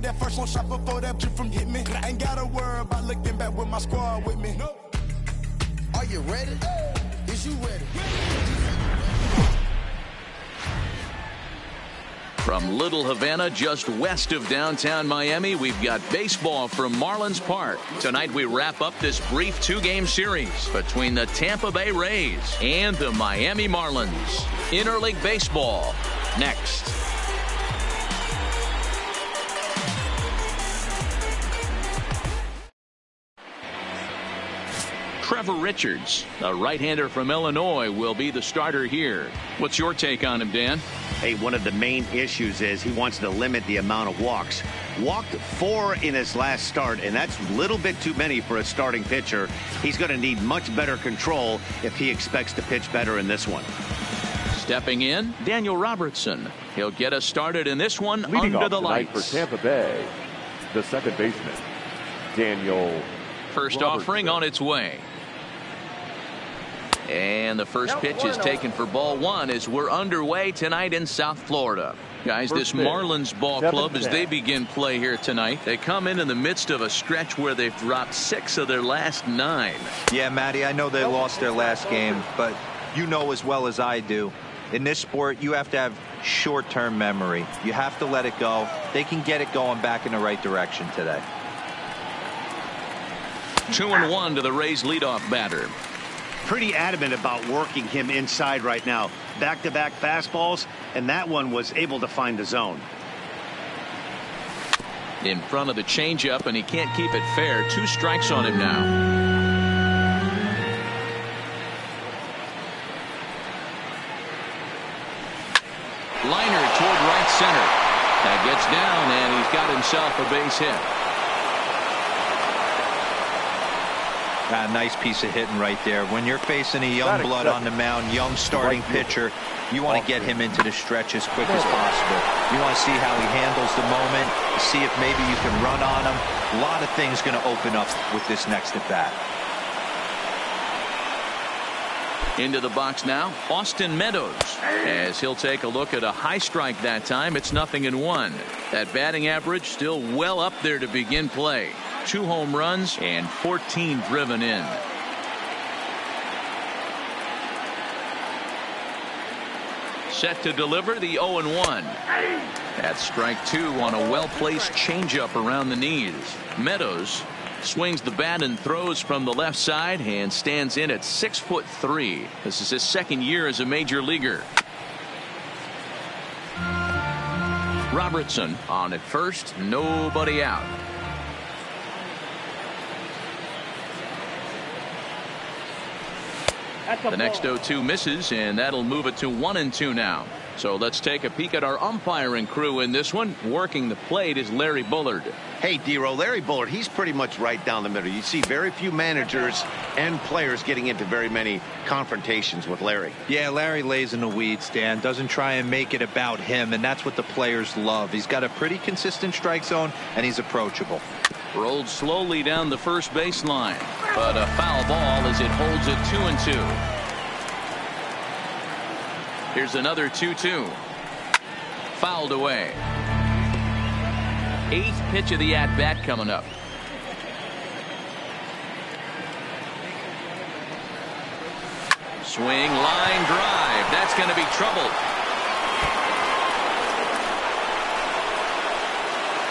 hit that first long shot before that chip from hit me. I ain't gotta worry about looking back with my squad with me. Are you ready? Is you ready? From Little Havana, just west of downtown Miami, we've got baseball from Marlins Park. Tonight we wrap up this brief two-game series between the Tampa Bay Rays and the Miami Marlins. Interleague baseball next. Trevor Richards, a right-hander from Illinois, will be the starter here. What's your take on him, Dan? Hey, one of the main issues is he wants to limit the amount of walks. Walked 4 in his last start, and that's a little bit too many for a starting pitcher. He's going to need much better control if he expects to pitch better in this one. Stepping in, Daniel Robertson. He'll get us started in this one. Leading under the lights for Tampa Bay, the second baseman, Daniel. First offering on its way. And the first pitch is taken for ball one as we're underway tonight in South Florida. Guys, this Marlins ball club, as they begin play here tonight, they come in the midst of a stretch where they've dropped 6 of their last 9. Yeah, Matty, I know they lost their last game, but you know as well as I do, in this sport, you have to have short-term memory. You have to let it go. They can get it going back in the right direction today. 2-1 to the Rays leadoff batter. Pretty adamant about working him inside right now. Back-to-back fastballs, and that one was able to find the zone. In front of the changeup, and he can't keep it fair. 2 strikes on him now. Liner toward right center. That gets down, and he's got himself a base hit. Nice piece of hitting right there. When you're facing a young blood on the mound, young starting pitcher, you want to get him into the stretch as quick as possible. You want to see how he handles the moment, see if maybe you can run on him. A lot of things going to open up with this next at bat. Into the box now, Austin Meadows, as he'll take a look at a high strike that time. It's 0-1. That batting average still well up there to begin play. 2 home runs and 14 driven in. Set to deliver the 0-1. That's strike 2 on a well-placed changeup around the knees. Meadows swings the bat and throws from the left side and stands in at 6'3". This is his second year as a major leaguer. Robertson on at first, nobody out. The next 0-2 misses, and that'll move it to 1-2 now. So let's take a peek at our umpiring crew in this one. Working the plate is Larry Bullard. Hey, D-Row, Larry Bullard, he's pretty much right down the middle. You see very few managers and players getting into very many confrontations with Larry. Yeah, Larry lays in the weeds, Dan. Doesn't try and make it about him, and that's what the players love. He's got a pretty consistent strike zone, and he's approachable. Rolled slowly down the first baseline, but a foul ball as it holds it 2-2. Here's another 2-2. Fouled away. 8th pitch of the at-bat coming up. Swing, line drive. That's going to be trouble.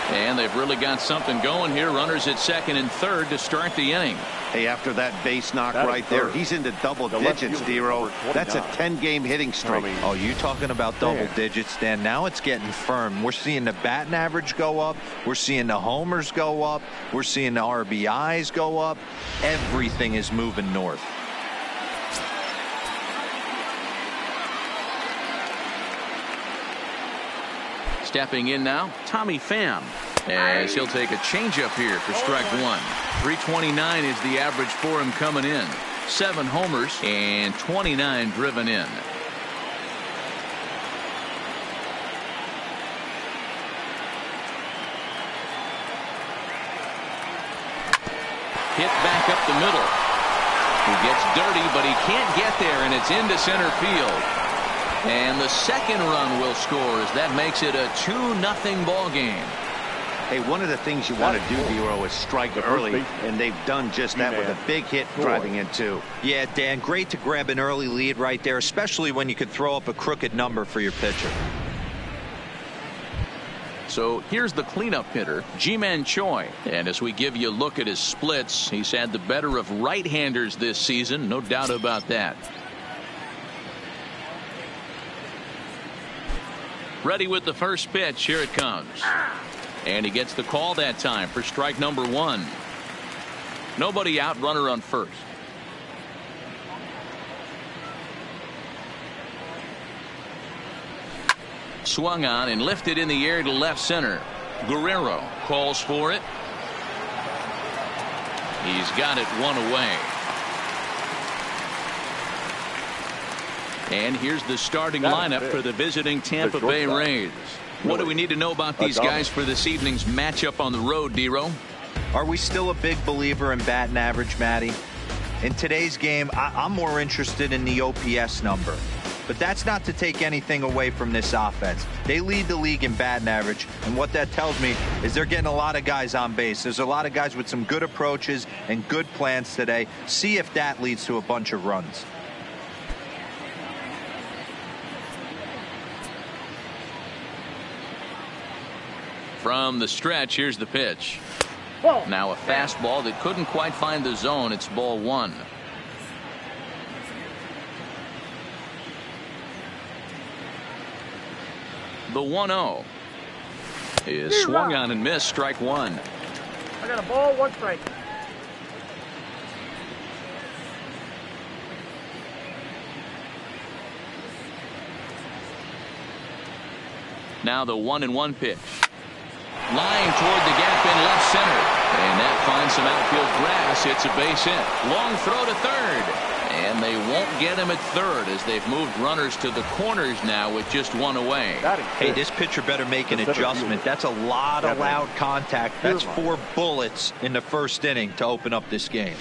And they've really got something going here. Runners at second and third to start the inning. Hey, after that base knock right there, he's into double digits, D-Row. That's a 10-game hitting streak. Oh, you talking about double digits, Dan. Now it's getting firm. We're seeing the batting average go up. We're seeing the homers go up. We're seeing the RBIs go up. Everything is moving north. Stepping in now, Tommy Pham, as he'll take a changeup here for strike 1. 329 is the average for him coming in. 7 homers and 29 driven in. Hit back up the middle. He gets dirty, but he can't get there, and it's into center field. And the second run will score as that makes it a 2-0 ball game. Hey, one of the things you want to do, Vero, is strike early, and they've done just that with a big hit driving in two. Yeah, Dan, great to grab an early lead right there, especially when you could throw up a crooked number for your pitcher. So here's the cleanup hitter, Ji-Man Choi. And as we give you a look at his splits, he's had the better of right-handers this season, no doubt about that. Ready with the first pitch. Here it comes. And he gets the call that time for strike number one. Nobody out, runner on first. Swung on and lifted in the air to left center. Guerrero calls for it. He's got it, one away. And here's the starting lineup for the visiting Tampa Bay Rays. What do we need to know about these guys for this evening's matchup on the road, D-Row? Are we still a big believer in batting average, Matty? In today's game, I'm more interested in the OPS number. But that's not to take anything away from this offense. They lead the league in batting average, and what that tells me is they're getting a lot of guys on base. There's a lot of guys with some good approaches and good plans today. See if that leads to a bunch of runs. From the stretch, here's the pitch. Now a fastball that couldn't quite find the zone. It's ball one. The 1-0 is swung on and missed, strike one. I got a ball, one strike. Now the 1-1 pitch. Lying toward the gap in left center. And that finds some outfield grass. It's a base hit. Long throw to third. And they won't get him at third as they've moved runners to the corners now with just one away. Hey, this pitcher better make an adjustment. That's a lot of loud contact. That's four bullets in the first inning to open up this game.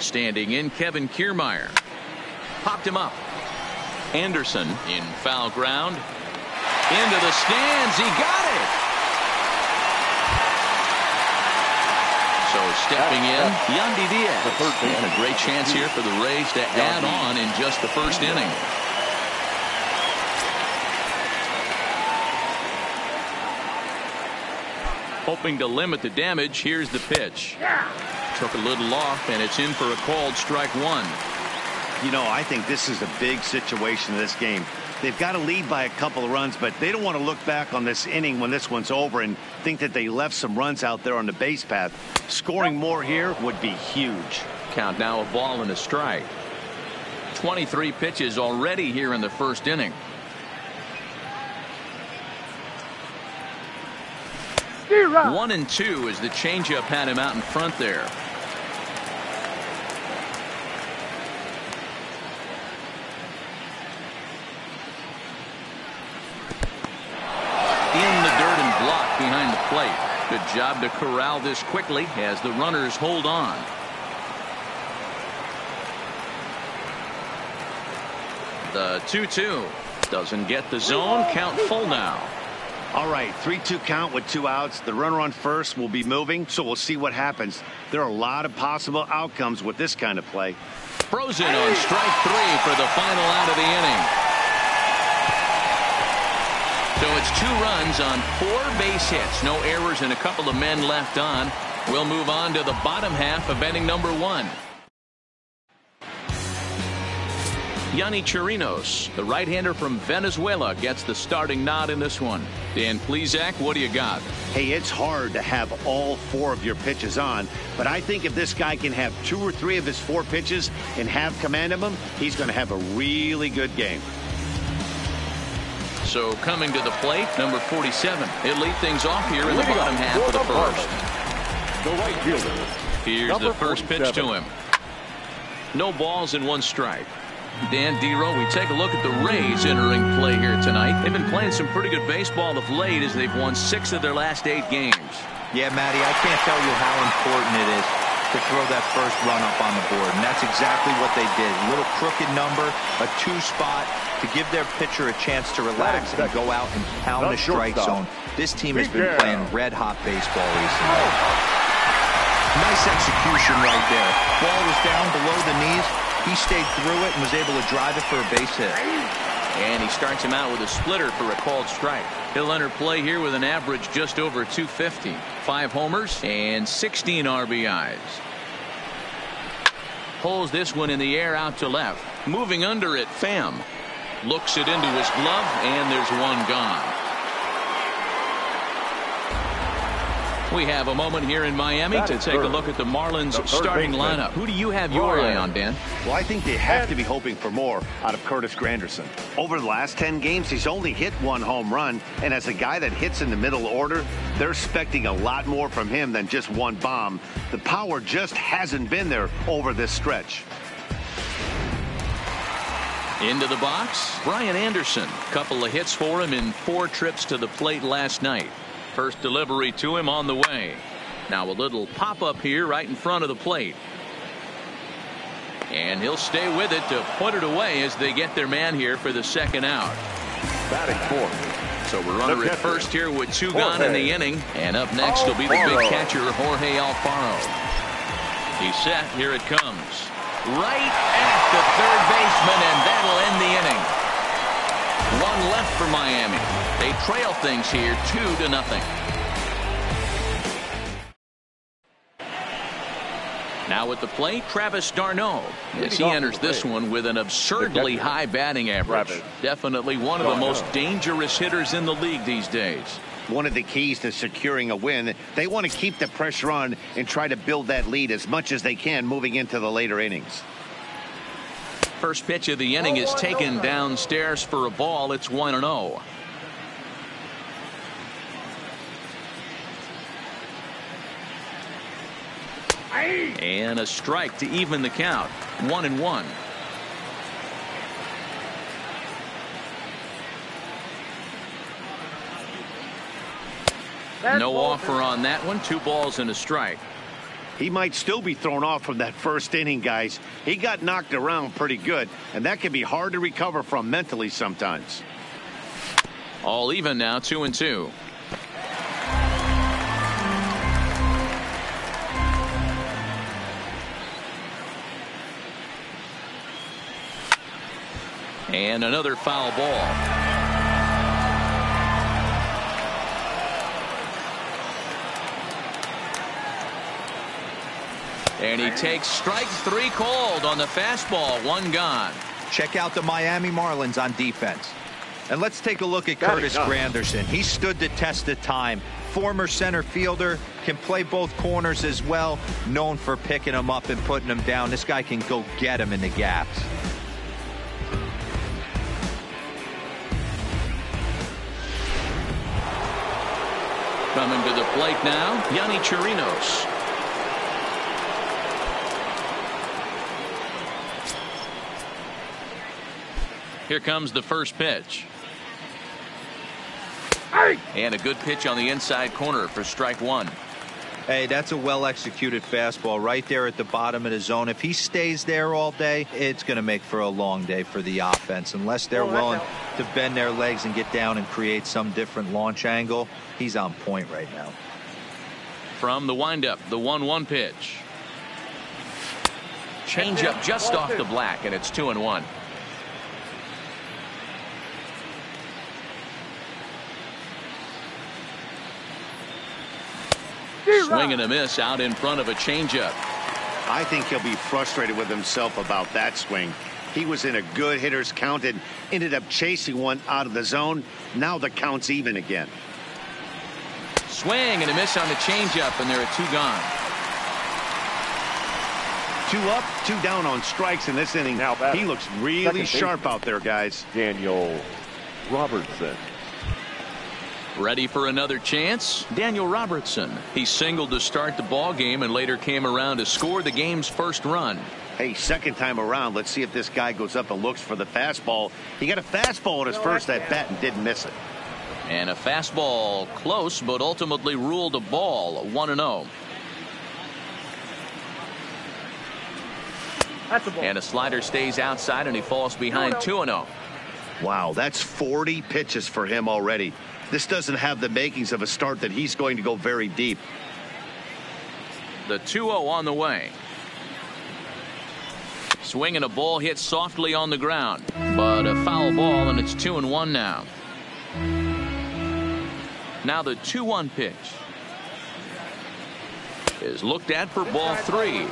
Standing in, Kevin Kiermaier. Popped him up. Anderson in foul ground. Into the stands, he got it. So stepping in, Yandy Diaz. And a great chance here for the Rays to add on in just the first inning. Hoping to limit the damage, here's the pitch. Took a little off, and it's in for a called strike one. You know, I think this is a big situation in this game. They've got to lead by a couple of runs, but they don't want to look back on this inning when this one's over and think that they left some runs out there on the base path. Scoring more here would be huge. Count now, a ball and a strike. 23 pitches already here in the first inning. Zero. 1-2 as the changeup had him out in front there. Plate. Good job to corral this quickly as the runners hold on. The 2-2 doesn't get the zone. Count full now. All right, 3-2 count with two outs. The runner on first will be moving, so we'll see what happens. There are a lot of possible outcomes with this kind of play. Frozen on strike three for the final out of the inning. So it's two runs on four base hits. No errors and a couple of men left on. We'll move on to the bottom half of inning number one. Yanni Chirinos, the right-hander from Venezuela, gets the starting nod in this one. Dan Plesac, what do you got? Hey, it's hard to have all four of your pitches on, but I think if this guy can have two or three of his four pitches and have command of them, he's going to have a really good game. So coming to the plate, number 47. He'll lead things off here in the bottom half of the first. The right fielder. Here's the first pitch to him. No balls and one strike. Dan, D-Row, we take a look at the Rays entering play here tonight. They've been playing some pretty good baseball of late as they've won 6 of their last 8 games. Yeah, Matty, I can't tell you how important it is to throw that first run up on the board, and that's exactly what they did. A little crooked number, a two-spot to give their pitcher a chance to relax and go out and pound the strike zone. This team has been playing red-hot baseball recently. Nice execution right there. Ball was down below the knees. He stayed through it and was able to drive it for a base hit. And he starts him out with a splitter for a called strike. He'll enter play here with an average just over 250. 5 homers and 16 RBIs. Pulls this one in the air out to left. Moving under it, Pham. Looks it into his glove, and there's one gone. We have a moment here in Miami to take a look at the Marlins starting lineup. Who do you have your eye on, Dan? Well, I think they have to be hoping for more out of Curtis Granderson. Over the last 10 games, he's only hit 1 home run, and as a guy that hits in the middle order, they're expecting a lot more from him than just 1 bomb. The power just hasn't been there over this stretch. Into the box, Brian Anderson. Couple of hits for him in 4 trips to the plate last night. First delivery to him on the way. Now a little pop-up here right in front of the plate. And he'll stay with it to put it away as they get their man here for the second out. Batting fourth. So we're runner at first here with 2 gone in the inning. And up next will be the big catcher, Jorge Alfaro. He's set. Here it comes. Right at the third baseman, and that'll end the inning. 1 left for Miami. They trail things here 2-0. Now at the plate, Travis d'Arnaud, as he enters this one with an absurdly high batting average. Definitely one of the most dangerous hitters in the league these days. One of the keys to securing a win, they want to keep the pressure on and try to build that lead as much as they can moving into the later innings. First pitch of the inning is taken downstairs for a ball. It's 1-0. And a strike to even the count. 1-1. No offer on that one. 2 balls and a strike. He might still be thrown off from that first inning, guys. He got knocked around pretty good, and that can be hard to recover from mentally sometimes. All even now, 2-2. And another foul ball. And he takes strike 3 called on the fastball. 1 gone. Check out the Miami Marlins on defense. And let's take a look at Curtis Granderson. He stood the test of time. Former center fielder, can play both corners as well. Known for picking him up and putting him down. This guy can go get him in the gaps. Coming to the plate now, Yanni Chirinos. Here comes the first pitch. And a good pitch on the inside corner for strike 1. Hey, that's a well-executed fastball right there at the bottom of the zone. If he stays there all day, it's going to make for a long day for the offense. Unless they're willing to bend their legs and get down and create some different launch angle, he's on point right now. From the windup, the 1-1 pitch. Change up just off the black, and it's 2-1. Swing and a miss out in front of a changeup. I think he'll be frustrated with himself about that swing. He was in a good hitter's count and ended up chasing one out of the zone. Now the count's even again. Swing and a miss on the changeup, and there are 2 gone. 2 up, 2 down on strikes in this inning. Now he looks really sharp out there, guys. Daniel Robertson. Ready for another chance? Daniel Robertson. He singled to start the ball game and later came around to score the game's first run. Hey, second time around, let's see if this guy goes up and looks for the fastball. He got a fastball in his first at bat and didn't miss it. And a fastball close, but ultimately ruled a ball. 1-0. And a slider stays outside, and he falls behind 2-0. Wow, that's 40 pitches for him already. This doesn't have the makings of a start that he's going to go very deep. The 2-0 on the way. Swinging a ball hit softly on the ground, but a foul ball, and it's 2-1 now. Now the 2-1 pitch is looked at for ball 3.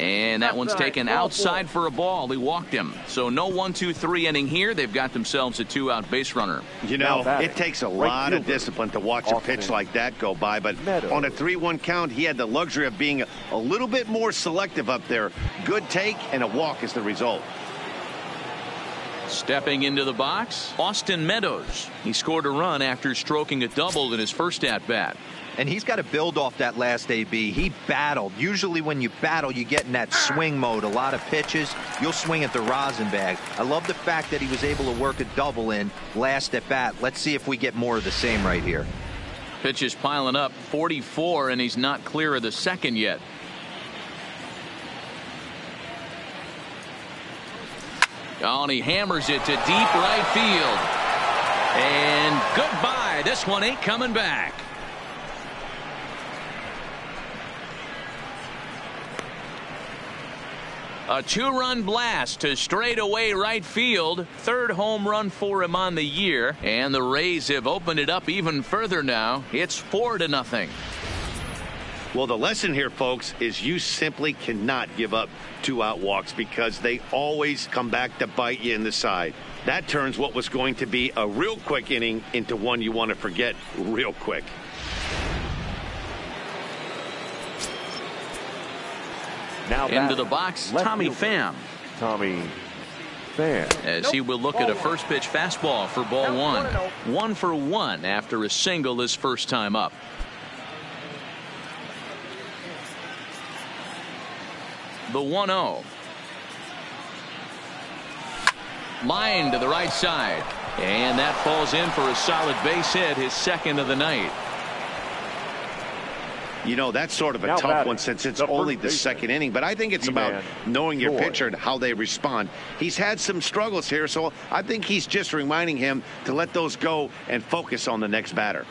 And that one's taken outside for a ball. He walked him. So no 1-2-3 inning here. They've got themselves a 2-out base runner. You know, it takes a lot of discipline to watch a pitch like that go by. But on a 3-1 count, he had the luxury of being a little bit more selective up there. Good take and a walk is the result. Stepping into the box, Austin Meadows. He scored a run after stroking a double in his first at-bat. And he's got to build off that last AB. He battled. Usually when you battle, you get in that swing mode. A lot of pitches, you'll swing at the rosin bag. I love the fact that he was able to work a double in last at bat. Let's see if we get more of the same right here. Pitch is piling up, 44, and he's not clear of the second yet. Oh, and he hammers it to deep right field. And goodbye. This one ain't coming back. A two-run blast to straightaway right field. Third home run for him on the year. And the Rays have opened it up even further now. It's 4-0. Well, the lesson here, folks, is you simply cannot give up 2-out walks because they always come back to bite you in the side. That turns what was going to be a real quick inning into one you want to forget real quick. Now into the box, Tommy Pham. Tommy Pham. As he will look at a first pitch fastball for ball 1. 1 for 1 after a single his first time up. The 1-0. Line to the right side. And that falls in for a solid base hit, his second of the night. You know, that's sort of a tough one since it's only the second inning, but I think it's about knowing your pitcher and how they respond. He's had some struggles here, so I think he's just reminding him to let those go and focus on the next batter.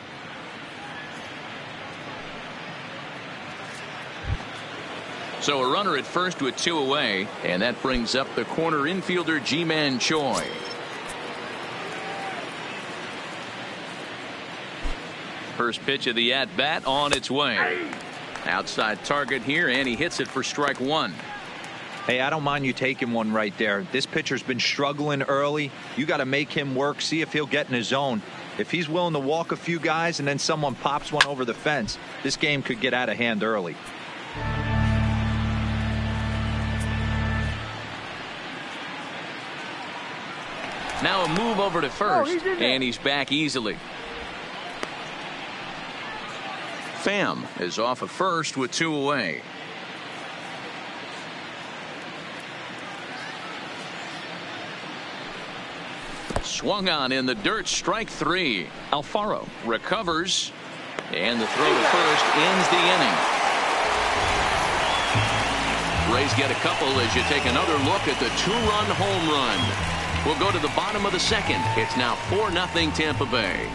So a runner at first with 2 away, and that brings up the corner infielder Ji-Man Choi. First pitch of the at-bat on its way. Outside target here, and he hits it for strike 1. Hey, I don't mind you taking one right there. This pitcher's been struggling early. You got to make him work, see if he'll get in his zone. If he's willing to walk a few guys and then someone pops one over the fence, this game could get out of hand early. Now a move over to first, and he's back easily. Pham is off of first with 2 away. Swung on in the dirt, strike 3. Alfaro recovers, and the throw to first ends the inning. Rays get a couple as you take another look at the 2-run home run. We'll go to the bottom of the second. It's now 4-0 Tampa Bay.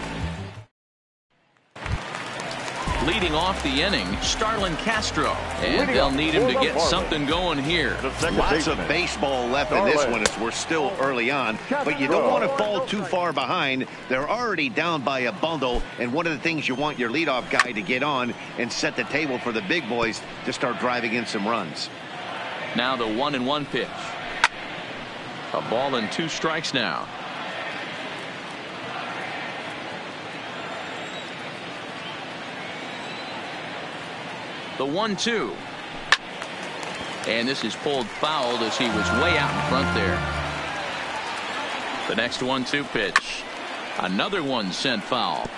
Leading off the inning, Starlin Castro. And they'll need him to get something going here. Lots of baseball left in this one as we're still early on. But you don't want to fall too far behind. They're already down by a bundle. And one of the things you want your leadoff guy to get on and set the table for the big boys to start driving in some runs. Now the 1-1 pitch. A ball and 2 strikes now. The 1-2. And this is pulled fouled as he was way out in front there. The next 1-2 pitch. Another one sent foul.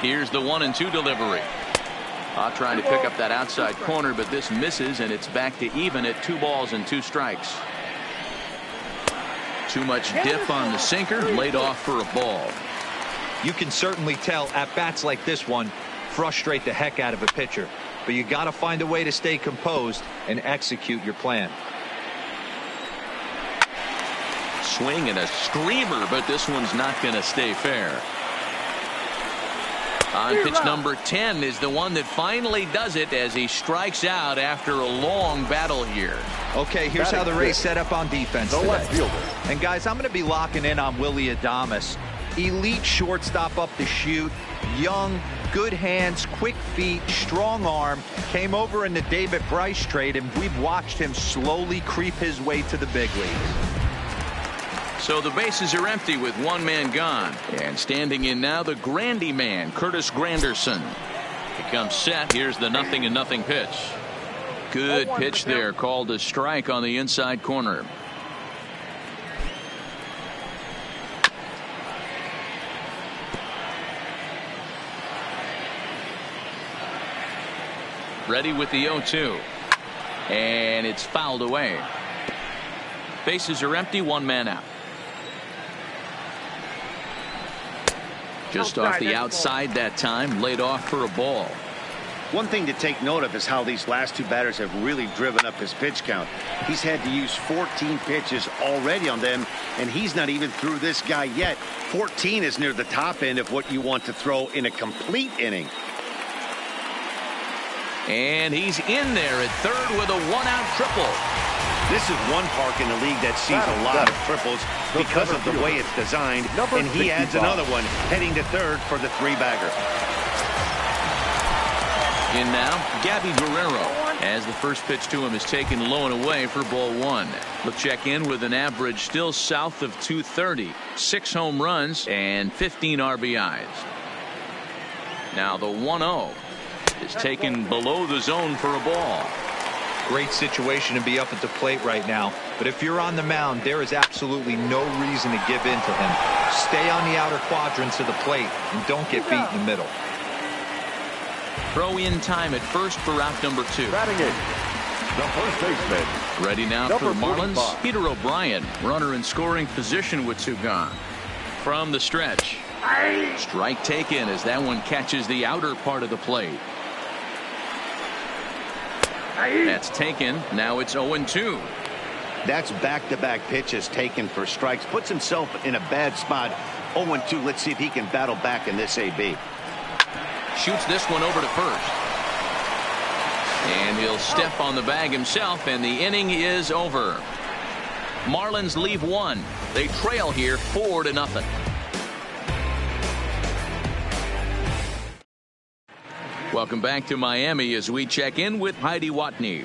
Here's the 1-2 delivery. Trying to pick up that outside corner, but this misses, and it's back to even at 2 balls and 2 strikes. Too much dip on the sinker, laid off for a ball. You can certainly tell at bats like this one frustrate the heck out of a pitcher, but you got to find a way to stay composed and execute your plan. Swing and a screamer, but this one's not going to stay fair. On pitch number 10 is the one that finally does it as he strikes out after a long battle here. Okay, here's how the Rays set up on defense today. And guys, I'm going to be locking in on Willy Adames. Elite shortstop up the chute, young, good hands, quick feet, strong arm. Came over in the David Price trade, and we've watched him slowly creep his way to the big leagues. So the bases are empty with one man gone, and standing in now the Grandy man, Curtis Granderson. He comes set. Here's the 0-0 pitch. Good pitch there, called a strike on the inside corner. Ready with the 0-2, and it's fouled away. Bases are empty, one man out. Just off the outside that time, laid off for a ball. One thing to take note of is how these last two batters have really driven up his pitch count. He's had to use 14 pitches already on them, and he's not even through this guy yet. 14 is near the top end of what you want to throw in a complete inning. And he's in there at third with a one-out triple. This is one park in the league that sees a lot of triples because of the way it's designed, and he adds another one, heading to third for the three-bagger. In now, Gabby Guerrero, as the first pitch to him is taken low and away for ball one. We'll check in with an average still south of 230, 6 home runs, and 15 RBIs. Now the 1-0 is taken below the zone for a ball. Great situation to be up at the plate right now, but if you're on the mound, there is absolutely no reason to give in to him. Stay on the outer quadrants of the plate and don't get beat in the middle. Throw in time at first for out number 2. Batting it, the first baseman. Ready now for Marlins, Peter O'Brien, runner in scoring position with 2 gone. From the stretch, strike taken as that one catches the outer part of the plate. That's taken. Now it's 0-2. That's back-to-back pitches taken for strikes. Puts himself in a bad spot. 0-2. Let's see if he can battle back in this AB. Shoots this one over to first. And he'll step on the bag himself, and the inning is over. Marlins leave one. They trail here 4-0. Welcome back to Miami as we check in with Heidi Watney.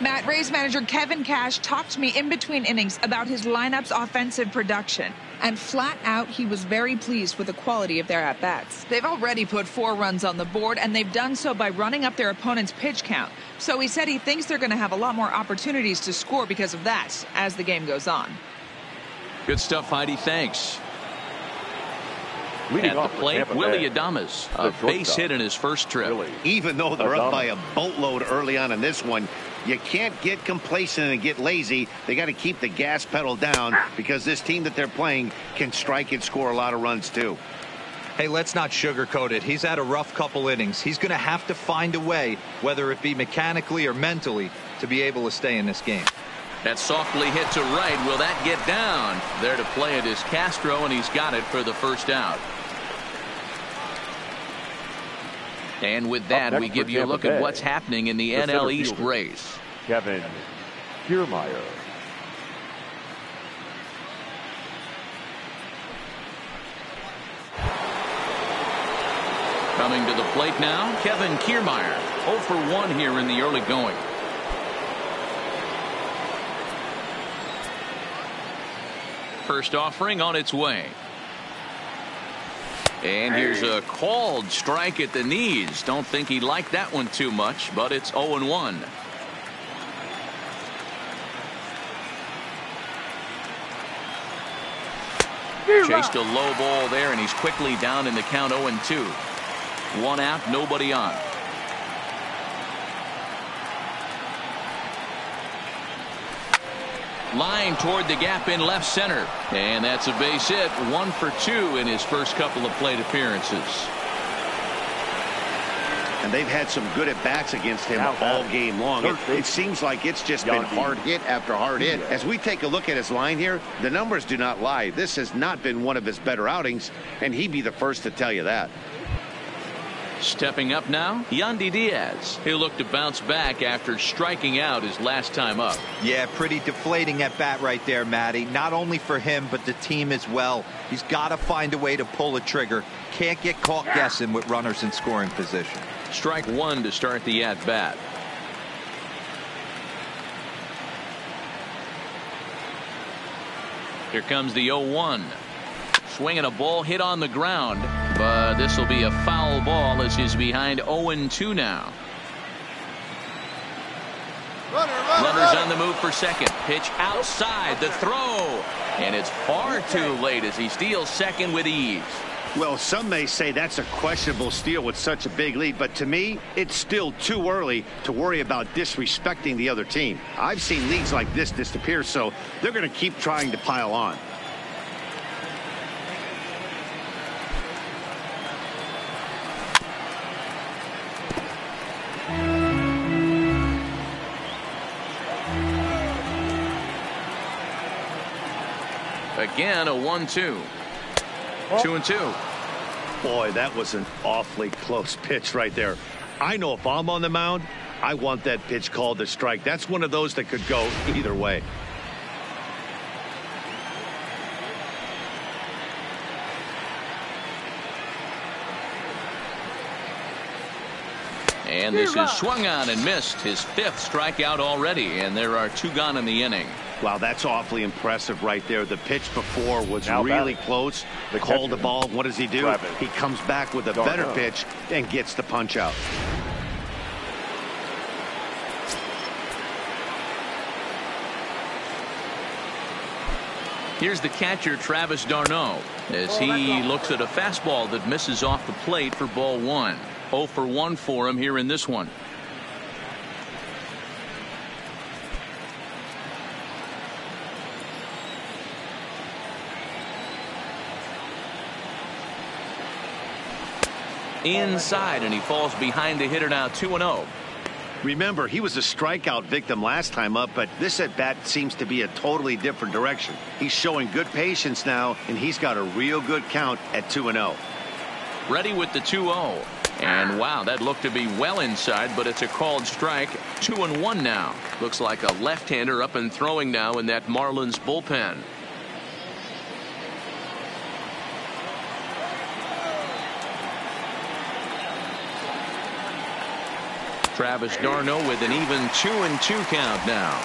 Matt, Rays manager Kevin Cash talked to me in between innings about his lineup's offensive production. And flat out, he was very pleased with the quality of their at-bats. They've already put 4 runs on the board, and they've done so by running up their opponent's pitch count. So he said he thinks they're going to have a lot more opportunities to score because of that as the game goes on. Good stuff, Heidi. Thanks. At the plate, Willy Adames, a base hit in his first trip. Even though they're up by a boatload early on in this one, you can't get complacent and get lazy. They got to keep the gas pedal down because this team that they're playing can strike and score a lot of runs too. Hey, let's not sugarcoat it. He's had a rough couple innings. He's going to have to find a way, whether it be mechanically or mentally, to be able to stay in this game. That softly hit to right. Will that get down? There to play it is Castro, and he's got it for the first out. And with that, we give you a look at what's happening in the NL East race. Kevin Kiermaier. Coming to the plate now, Kevin Kiermaier. 0 for 1 here in the early going. First offering on its way. And here's a called strike at the knees. Don't think he liked that one too much, but it's 0-1. Chased a low ball there, and he's quickly down in the count 0-2. One out, nobody on. Line toward the gap in left center. And that's a base hit. 1 for 2 in his first couple of plate appearances. And they've had some good at-bats against him all game long. It seems like it's just been hard hit after hard hit. As we take a look at his line here, the numbers do not lie. This has not been one of his better outings, and he'd be the first to tell you that. Stepping up now, Yandy Diaz. He'll look to bounce back after striking out his last time up. Yeah, pretty deflating at bat right there, Matty. Not only for him, but the team as well. He's got to find a way to pull a trigger. Can't get caught guessing with runners in scoring position. Strike one to start the at bat. Here comes the 0-1. Swinging a ball hit on the ground, but this will be a foul ball as he's behind 0-2 now. Runners on the move for second. Pitch outside, the throw, and it's far too late as he steals second with ease. Well, some may say that's a questionable steal with such a big lead, but to me, it's still too early to worry about disrespecting the other team. I've seen leads like this disappear, so they're going to keep trying to pile on. Again, a 1-2. 2-2. Boy, that was an awfully close pitch right there. I know if I'm on the mound, I want that pitch called a strike. That's one of those that could go either way. And this is swung on and missed, his 5th strikeout already, and there are 2 gone in the inning. Wow, that's awfully impressive right there. The pitch before was really close. They called the ball. What does he do? He comes back with a better pitch and gets the punch out. Here's the catcher, Travis d'Arnaud, as he looks at a fastball that misses off the plate for ball one. 0 for 1 for him here in this one. Inside, and he falls behind the hitter now, 2-0. Remember, he was a strikeout victim last time up, but this at-bat seems to be a totally different direction. He's showing good patience now, and he's got a real good count at 2-0. Ready with the 2-0. And wow, that looked to be well inside, but it's a called strike. 2-1 now. Looks like a left-hander up and throwing now in that Marlins bullpen. Travis d'Arnaud with an even 2-2 count now.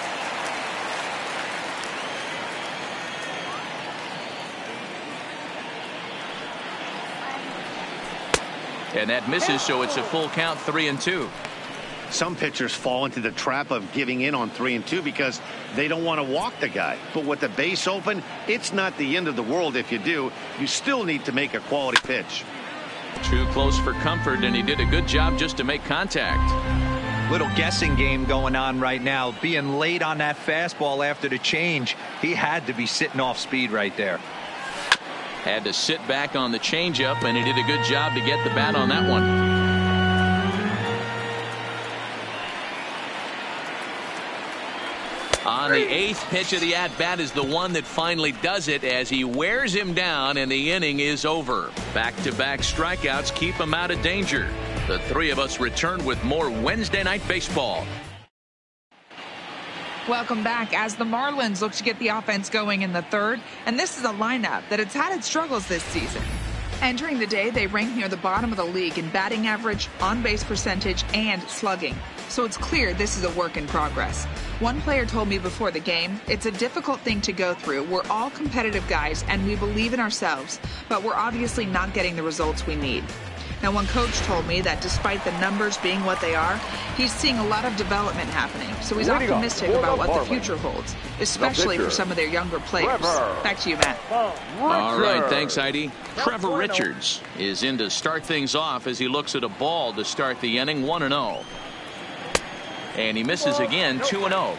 And that misses, so it's a full count, 3-2. Some pitchers fall into the trap of giving in on 3-2 because they don't want to walk the guy. But with the base open, it's not the end of the world if you do. You still need to make a quality pitch. Too close for comfort, and he did a good job just to make contact. Little guessing game going on right now. Being late on that fastball after the change, he had to be sitting off speed right there. Had to sit back on the changeup, and he did a good job to get the bat on that one. On the 8th pitch of the at-bat is the one that finally does it as he wears him down, and the inning is over. Back-to-back strikeouts keep him out of danger. The three of us return with more Wednesday Night Baseball. Welcome back as the Marlins look to get the offense going in the 3rd, and this is a lineup that has had its struggles this season. Entering the day, they rank near the bottom of the league in batting average, on-base percentage, and slugging, so it's clear this is a work in progress. One player told me before the game, it's a difficult thing to go through. We're all competitive guys, and we believe in ourselves, but we're obviously not getting the results we need. Now, one coach told me that despite the numbers being what they are, he's seeing a lot of development happening. So he's optimistic about what the future holds, especially for some of their younger players. Back to you, Matt. All right, thanks, Heidi. Trevor Richards is in to start things off as he looks at a ball to start the inning, 1-0. And he misses again, 2-0.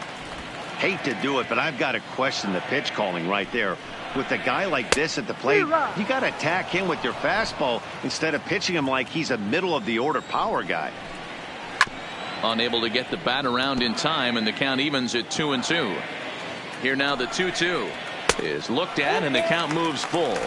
Hate to do it, but I've got to question the pitch calling right there. With a guy like this at the plate, you got to attack him with your fastball instead of pitching him like he's a middle-of-the-order power guy. Unable to get the bat around in time, and the count evens at 2-2. Here now, the 2-2 is looked at, and the count moves full.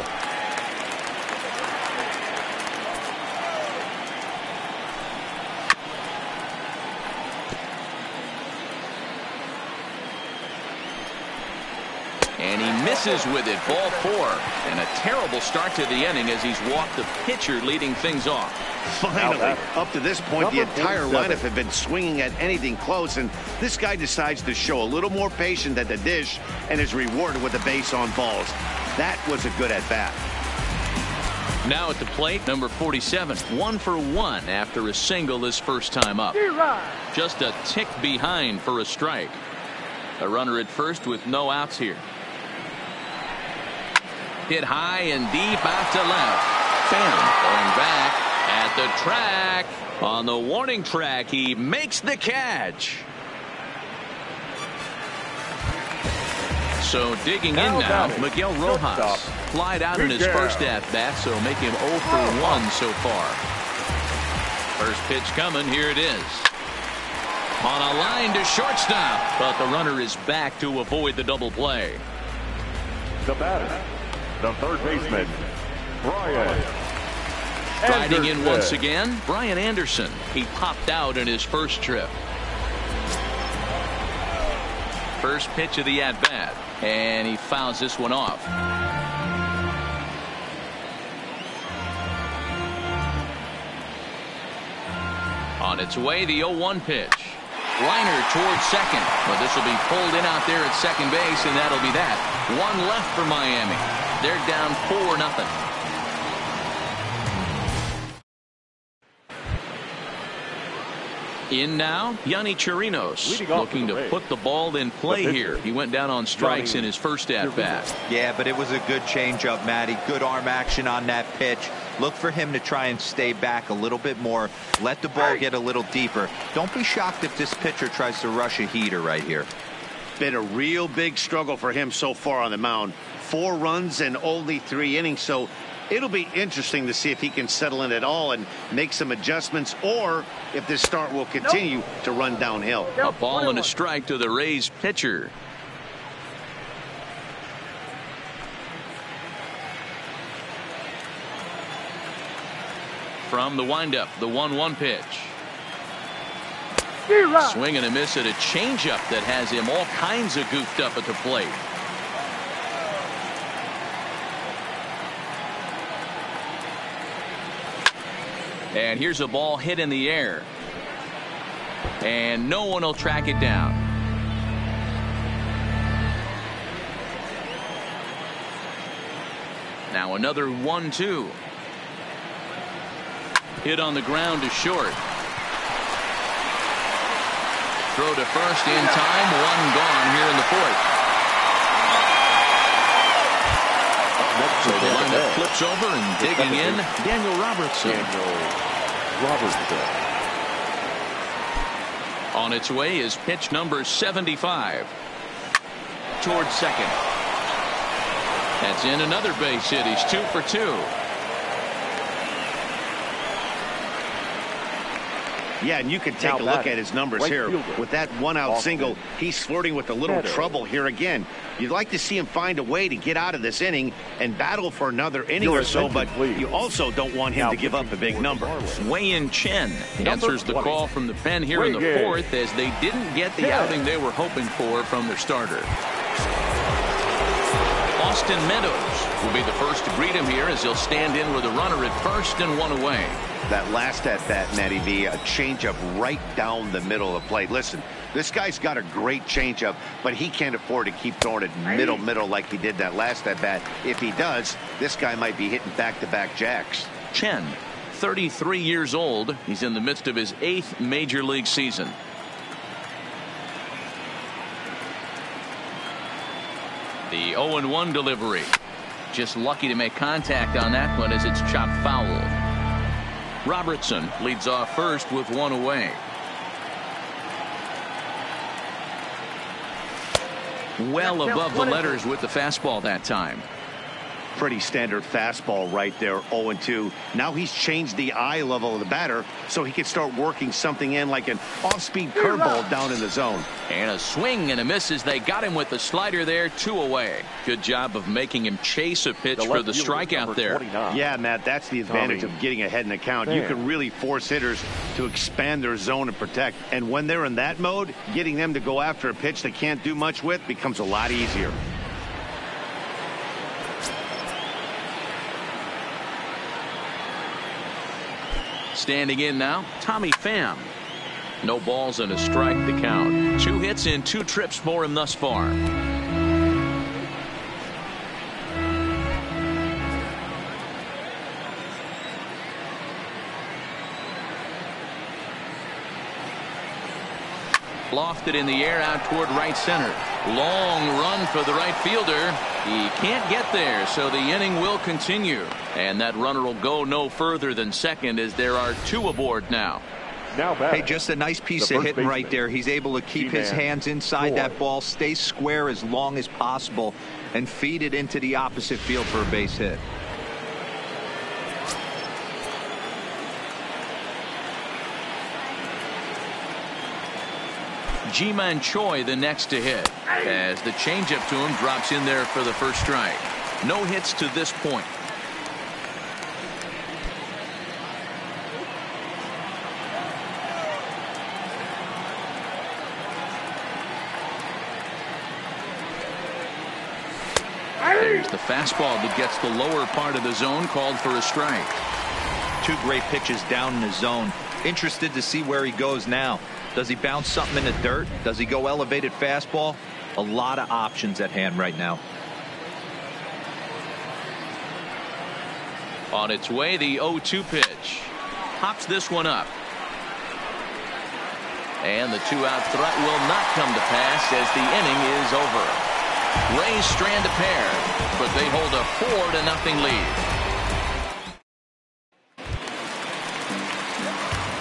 And he misses with it, ball four. And a terrible start to the inning as he's walked the pitcher leading things off. Finally, up to this point, the entire lineup had been swinging at anything close, and this guy decides to show a little more patience at the dish and is rewarded with a base on balls. That was a good at-bat. Now at the plate, number 47, 1-for-1 after a single this first time up. Just a tick behind for a strike. A runner at first with no outs here. Hit high and deep out to left. Pham going back at the track. On the warning track, he makes the catch. So digging in now, Miguel Rojas flied out in his first at-bat, so make him 0 for 1 so far. First pitch coming, here it is. On a line to shortstop, but the runner is back to avoid the double play. The batter, the third baseman, Brian. Striding in once again, Brian Anderson. He popped out in his first trip. First pitch of the at-bat, and he fouls this one off. On its way, the 0-1 pitch. Liner towards second, but this will be pulled in out there at second base, and that'll be that. One left for Miami. They're down 4-0. In now, Yanni Chirinos looking to put the ball in play here. He went down on strikes in his first at-bat. Yeah, but it was a good changeup, Matty. Good arm action on that pitch. Look for him to try and stay back a little bit more. Let the ball get a little deeper. Don't be shocked if this pitcher tries to rush a heater right here. Been a real big struggle for him so far on the mound. 4 runs and only 3 innings, so it'll be interesting to see if he can settle in at all and make some adjustments, or if this start will continue to run downhill. A ball and a strike to the Rays pitcher. From the windup, the 1-1 pitch. Swing and a miss at a changeup that has him all kinds of goofed up at the plate. And here's a ball hit in the air. And no one will track it down. Now another 1-2. Hit on the ground to short. Throw to first in time. One gone here in the fourth. So the lineup flips over, and digging in, Daniel Robertson. On its way is pitch number 75. Towards second. That's in another base hit. He's 2 for 2. Yeah, and you can take a look at his numbers here. With that one-out single, he's flirting with a little trouble here again. You'd like to see him find a way to get out of this inning and battle for another inning or so, but you also don't want him to give up a big number. Wei-Yin Chen answers the call from the pen here in the fourth, as they didn't get the outing they were hoping for from their starter. Austin Meadows will be the first to greet him here, as he'll stand in with a runner at first and one away. That last at-bat, Matty B, a changeup right down the middle of the plate. Listen, this guy's got a great changeup, but he can't afford to keep throwing it middle like he did that last at-bat. If he does, this guy might be hitting back-to-back jacks. Chen, 33 years old. He's in the midst of his 8th major league season. The 0-1 delivery. Just lucky to make contact on that one, as it's chopped foul. Robertson leads off first with one away. well above the letters with the fastball that time. Pretty standard fastball right there, 0-2. Now he's changed the eye level of the batter so he can start working something in like an off-speed curveball down in the zone. And a swing and a miss as they got him with the slider there, 2 away. Good job of making him chase a pitch for the strikeout there. Yeah, Matt, that's the advantage of getting ahead in the count. You can really force hitters to expand their zone and protect. And when they're in that mode, getting them to go after a pitch they can't do much with becomes a lot easier. Standing in now, Tommy Pham. No balls and a strike the count. 2 hits and 2 trips for him thus far. Lofted in the air out toward right center. Long run for the right fielder. He can't get there, so the inning will continue. And that runner will go no further than second, as there are 2 aboard now. Hey, just a nice piece of hitting right there. He's able to keep his hands inside that ball, stay square as long as possible, and feed it into the opposite field for a base hit. Ji-Man Choi the next to hit, as the changeup to him drops in there for the first strike. No hits to this point. There's the fastball that gets the lower part of the zone, called for a strike. 2 great pitches down in the zone. Interested to see where he goes now. Does he bounce something in the dirt? Does he go elevated fastball? A lot of options at hand right now. On its way, the 0-2 pitch. Hops this one up. And the 2-out threat will not come to pass as the inning is over. Rays strand a pair, but they hold a 4-0 lead.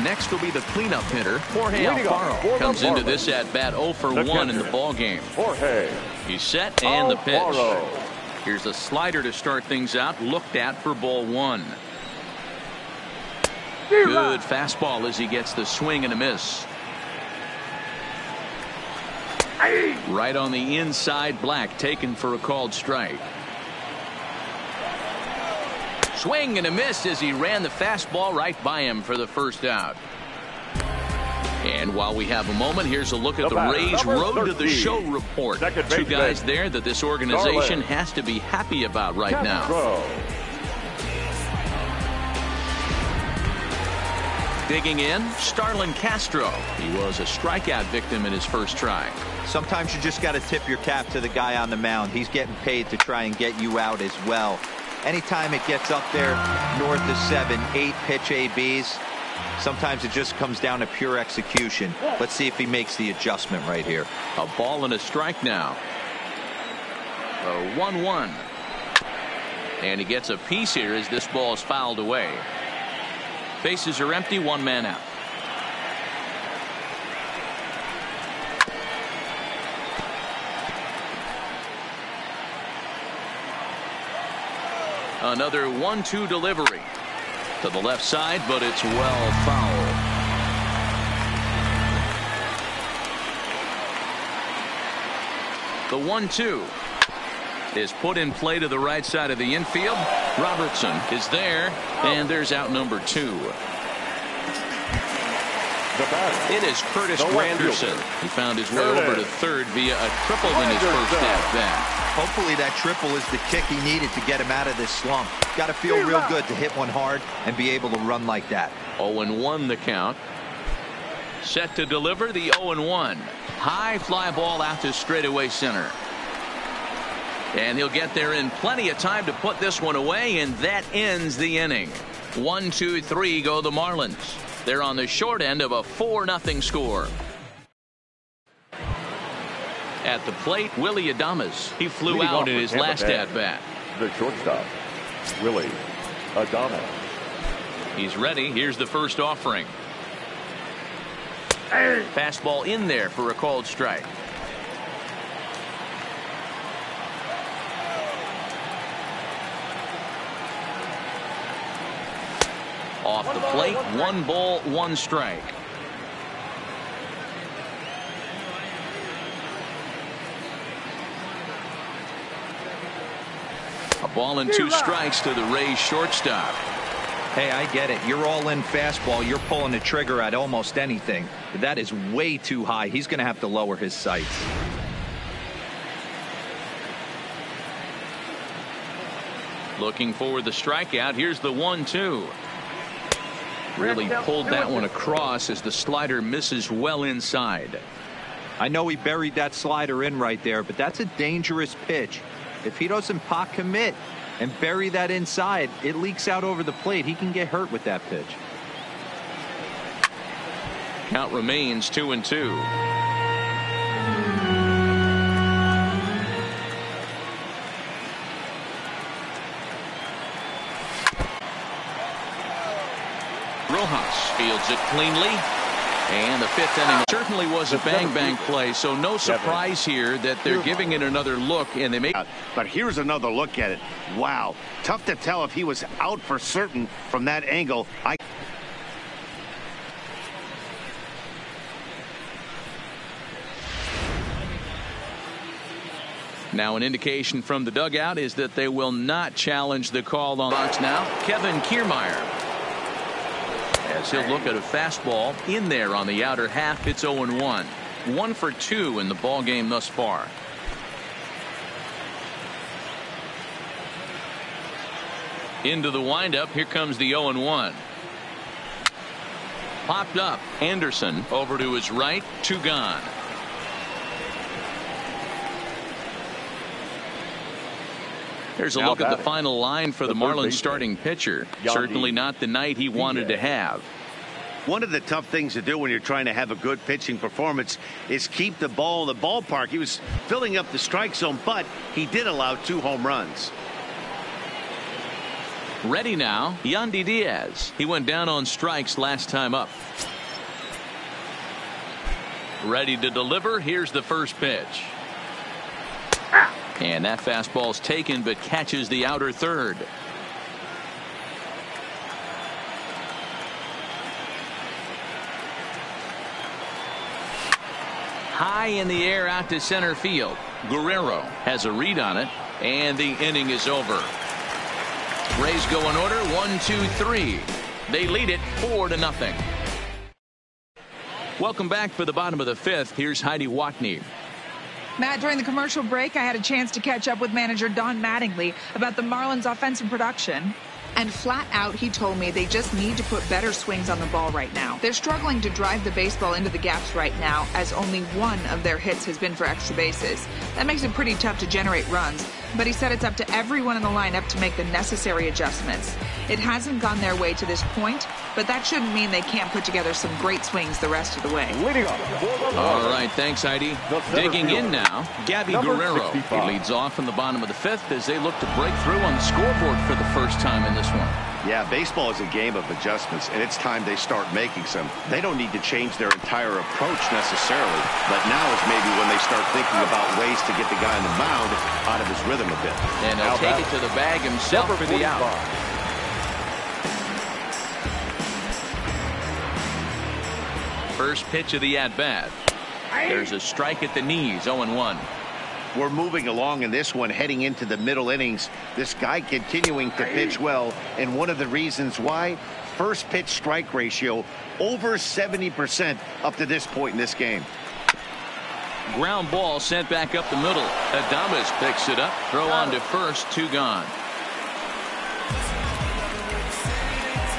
Next will be the cleanup hitter. Jorge Alfaro comes into this at-bat 0 for 1 in the ballgame. He's set, and the pitch. Here's a slider to start things out, looked at for ball 1. Good fastball as he gets the swing and a miss. Right on the inside, Black taken for a called strike. Swing and a miss as he ran the fastball right by him for the first out. And while we have a moment, here's a look at the Rays Road to the Show report. 2 guys there that this organization has to be happy about right now. Digging in, Starlin Castro. He was a strikeout victim in his first try. Sometimes you just got to tip your cap to the guy on the mound. He's getting paid to try and get you out as well. Anytime it gets up there north of 7, 8 pitch ABs, sometimes it just comes down to pure execution. Let's see if he makes the adjustment right here. A ball and a strike now. A 1-1. And he gets a piece here as this ball is fouled away. Bases are empty, 1 man out. Another 1-2 delivery to the left side, but it's well fouled. The 1-2 is put in play to the right side of the infield. Robertson is there, and there's out number 2. It is Curtis Granderson. He found his way over to third via a triple in his first at-bat. Hopefully that triple is the kick he needed to get him out of this slump. Got to feel real good to hit one hard and be able to run like that. 0-1 the count. Set to deliver the 0-1. High fly ball out to straightaway center. And he'll get there in plenty of time to put this one away, and that ends the inning. 1, 2, 3 go the Marlins. They're on the short end of a 4-0 score. At the plate, Willy Adames. He flew out in his last at-bat. The shortstop, Willy Adames. He's ready. Here's the first offering. Fastball in there for a called strike. off the plate. 1 ball, 1 strike. A ball and 2 strikes to the Rays shortstop. Hey, I get it. You're all in fastball. You're pulling the trigger at almost anything. That is way too high. He's going to have to lower his sights. Looking for the strikeout. Here's the 1-2. Really pulled that one across as the slider misses well inside. I know he buried that slider in right there, but that's a dangerous pitch. If he doesn't pot commit and bury that inside, it leaks out over the plate. He can get hurt with that pitch. Count remains 2-2. Rojas fields it cleanly. And the 5th inning certainly was a bang-bang play, so no surprise here that they're giving it another look, and they make. But here's another look at it. Wow. Tough to tell if he was out for certain from that angle. Now an indication from the dugout is that they will not challenge the call on box now. Kevin Kiermaier. As he'll look at a fastball in there on the outer half. It's 0-1. 1 for 2 in the ball game thus far. Into the windup. Here comes the 0-1. Popped up. Anderson over to his right. 2 gone. Here's a look at the final line for the Marlins starting pitcher. Certainly not the night he wanted to have. One of the tough things to do when you're trying to have a good pitching performance is keep the ball in the ballpark. He was filling up the strike zone, but he did allow 2 home runs. Ready now, Yandy Diaz. He went down on strikes last time up. Ready to deliver. Here's the first pitch. And that fastball's taken but catches the outer third. High in the air out to center field. Guerrero has a read on it, and the inning is over. Rays go in order. 1, 2, 3. They lead it 4-0. Welcome back for the bottom of the 5th. Here's Heidi Watney. Matt, during the commercial break, I had a chance to catch up with manager Don Mattingly about the Marlins' offensive production. And flat out, he told me they just need to put better swings on the ball right now. They're struggling to drive the baseball into the gaps right now, as only 1 of their hits has been for extra bases. That makes it pretty tough to generate runs, but he said it's up to everyone in the lineup to make the necessary adjustments. It hasn't gone their way to this point, but that shouldn't mean they can't put together some great swings the rest of the way. All right, thanks, Heidi. Digging in now, Gabby Guerrero. He leads off in the bottom of the 5th as they look to break through on the scoreboard for the first time in this one. Yeah, baseball is a game of adjustments, and it's time they start making some. They don't need to change their entire approach necessarily, but now is maybe when they start thinking about ways to get the guy on the mound out of his rhythm a bit. And he'll take it to the bag himself for the out. First pitch of the at-bat. There's a strike at the knees, 0-1. We're moving along in this one, heading into the middle innings. This guy continuing to pitch well, and one of the reasons why, first pitch strike ratio over 70% up to this point in this game. Ground ball sent back up the middle. Adames picks it up. Throw on to first, 2 gone.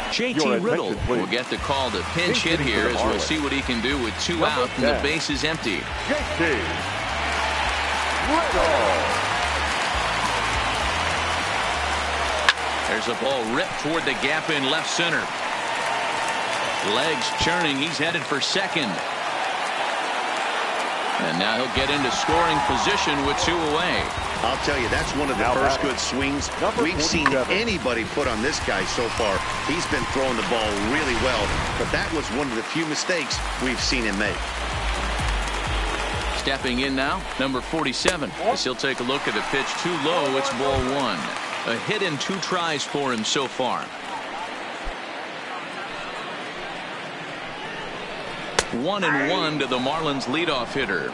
JT Riddle will get the call to pinch hit here as we'll see what he can do with 2 out and the bases empty. There's a ball ripped toward the gap in left center. Legs churning. He's headed for second. And now he'll get into scoring position with 2 away. I'll tell you, that's one of the first good swings we've seen anybody put on this guy so far. He's been throwing the ball really well, but that was one of the few mistakes we've seen him make. Stepping in now, number 47. As he'll take a look at the pitch too low. It's ball 1. A hit in 2 tries for him so far. 1-1 to the Marlins leadoff hitter.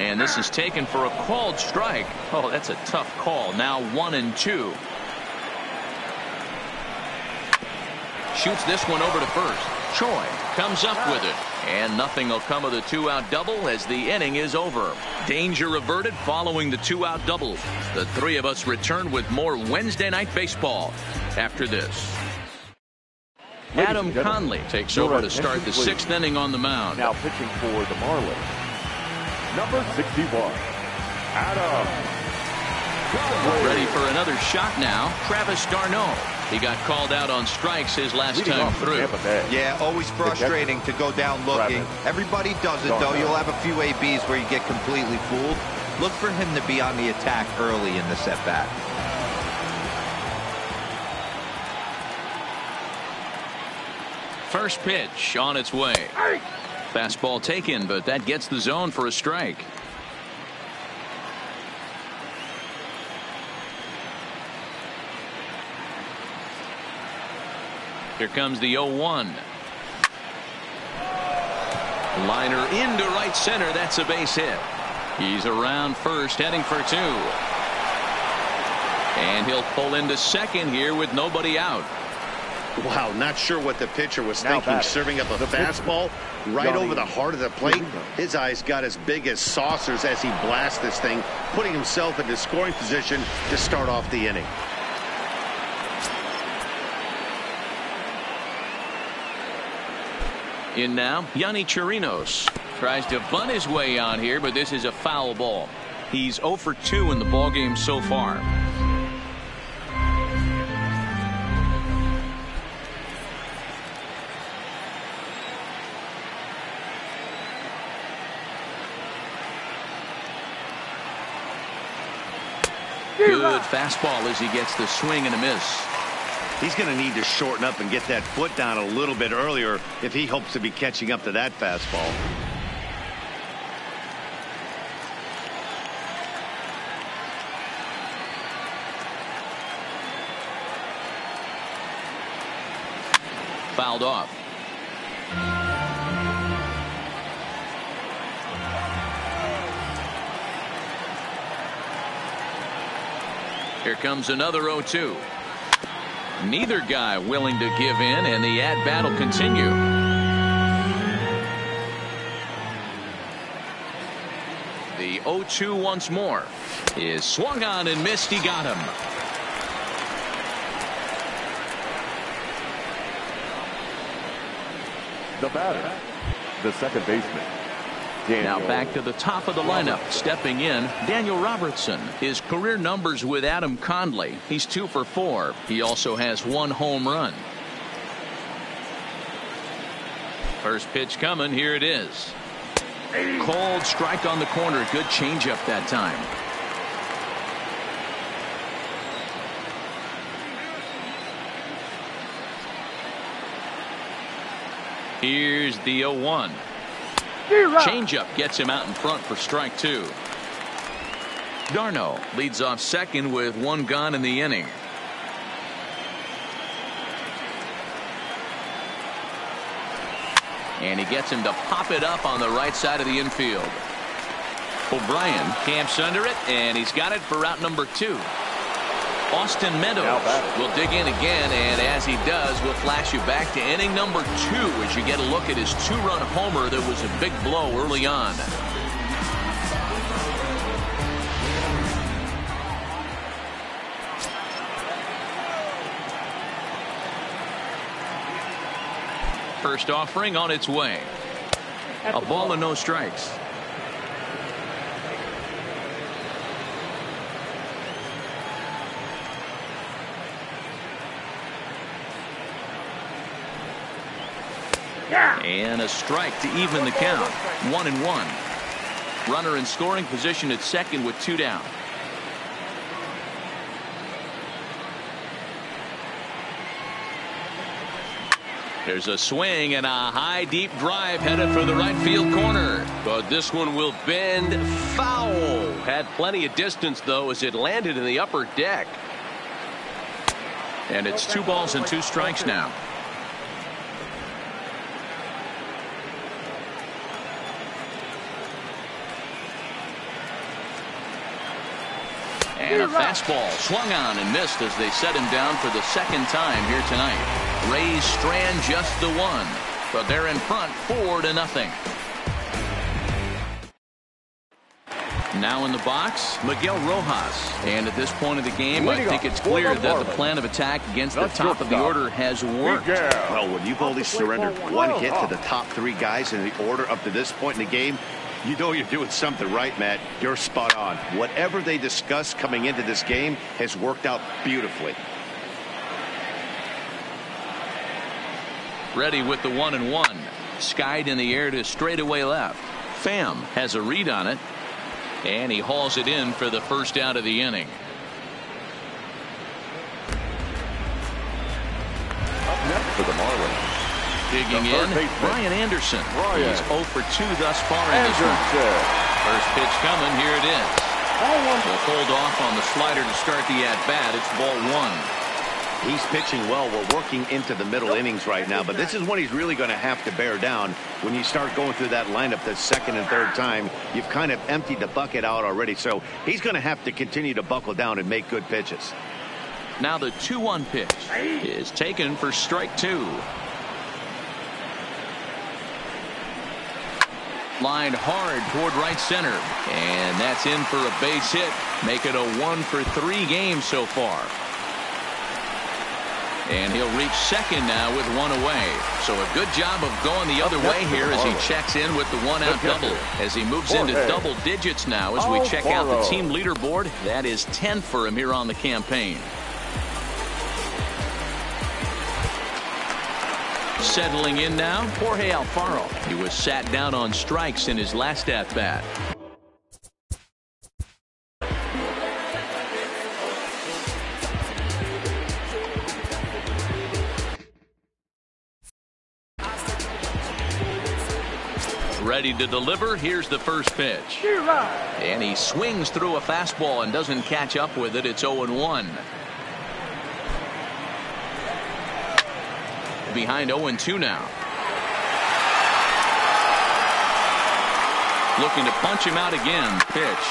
And this is taken for a called strike. Oh, that's a tough call. Now 1-2. Shoots this one over to first. Choi comes up with it. And nothing will come of the two-out double as the inning is over. Danger averted following the two-out double. The three of us return with more Wednesday Night Baseball after this. Adam Conley takes over to start the sixth inning on the mound. Now pitching for the Marlins, number 61, Adam. Ready for another shot now, Travis d'Arnaud. He got called out on strikes his last time through. Yeah, always frustrating to go down looking. Everybody does it, though. You'll have a few ABs where you get completely fooled. Look for him to be on the attack early in the setback. First pitch on its way. Fastball taken, but that gets the zone for a strike. Here comes the 0-1. Liner into right center. That's a base hit. He's around first, heading for two. And he'll pull into second here with nobody out. Wow, not sure what the pitcher was thinking, serving up a fastball right over the heart of the plate. His eyes got as big as saucers as he blasts this thing, putting himself into scoring position to start off the inning. In now, Yanni Chirinos tries to bunt his way on here, but this is a foul ball. He's 0 for 2 in the ballgame so far. Good fastball as he gets the swing and a miss. He's going to need to shorten up and get that foot down a little bit earlier if he hopes to be catching up to that fastball. Fouled off. Here comes another 0-2. Neither guy willing to give in, and the at-bat will continue. The 0-2 once more is swung on and missed. He got him. The batter, the second baseman. Now back to the top of the lineup. Stepping in, Daniel Robertson. His career numbers with Adam Conley. He's 2 for 4. He also has 1 home run. First pitch coming. Here it is. Cold strike on the corner. Good changeup that time. Here's the 0-1. Changeup gets him out in front for strike two. d'Arnaud leads off second with 1 gone in the inning. And he gets him to pop it up on the right side of the infield. O'Brien camps under it, and he's got it for out number 2. Austin Meadows will dig in again, and as he does, we'll flash you back to inning number 2 as you get a look at his 2-run homer that was a big blow early on. First offering on its way. A ball and no strikes. And a strike to even the count. 1-1. Runner in scoring position at second with 2 down. There's a swing and a high deep drive headed for the right field corner. But this one will bend foul. Had plenty of distance, though, as it landed in the upper deck. And it's 2 balls and 2 strikes now. and a fastball swung on and missed as they set him down for the second time here tonight. Rays strand just the one, but they're in front 4-0. Now in the box, Miguel Rojas. And at this point of the game, I think it's clear that the plan of attack against the top of the order has worked. Well, when you've only surrendered one hit to the top three guys in the order up to this point in the game, you know you're doing something right, Matt. You're spot on. Whatever they discussed coming into this game has worked out beautifully. Ready with the 1-1. Skied in the air to straightaway left. Pham has a read on it. And he hauls it in for the first out of the inning. Up next for the Marlins. Digging in, Brian Anderson. He's 0 for 2 thus far in this one. First pitch coming, here it is. We'll hold off on the slider to start the at-bat. It's ball one. He's pitching well. We're working into the middle innings right now, but this is when he's really going to have to bear down. When you start going through that lineup the second and third time, you've kind of emptied the bucket out already, so he's going to have to continue to buckle down and make good pitches. Now the 2-1 pitch is taken for strike two. Lined hard toward right center, and that's in for a base hit. Make it a 1-for-3 game so far. And he'll reach second now with one away. So a good job of going the other way here as he checks in with the one-out double. As he moves into double digits now as we check out the team leaderboard. That is 10 for him here on the campaign. Settling in now, Jorge Alfaro. He was sat down on strikes in his last at-bat. Ready to deliver. Here's the first pitch. And he swings through a fastball and doesn't catch up with it. It's 0-1. Behind 0-2 now. Looking to punch him out again. Pitch.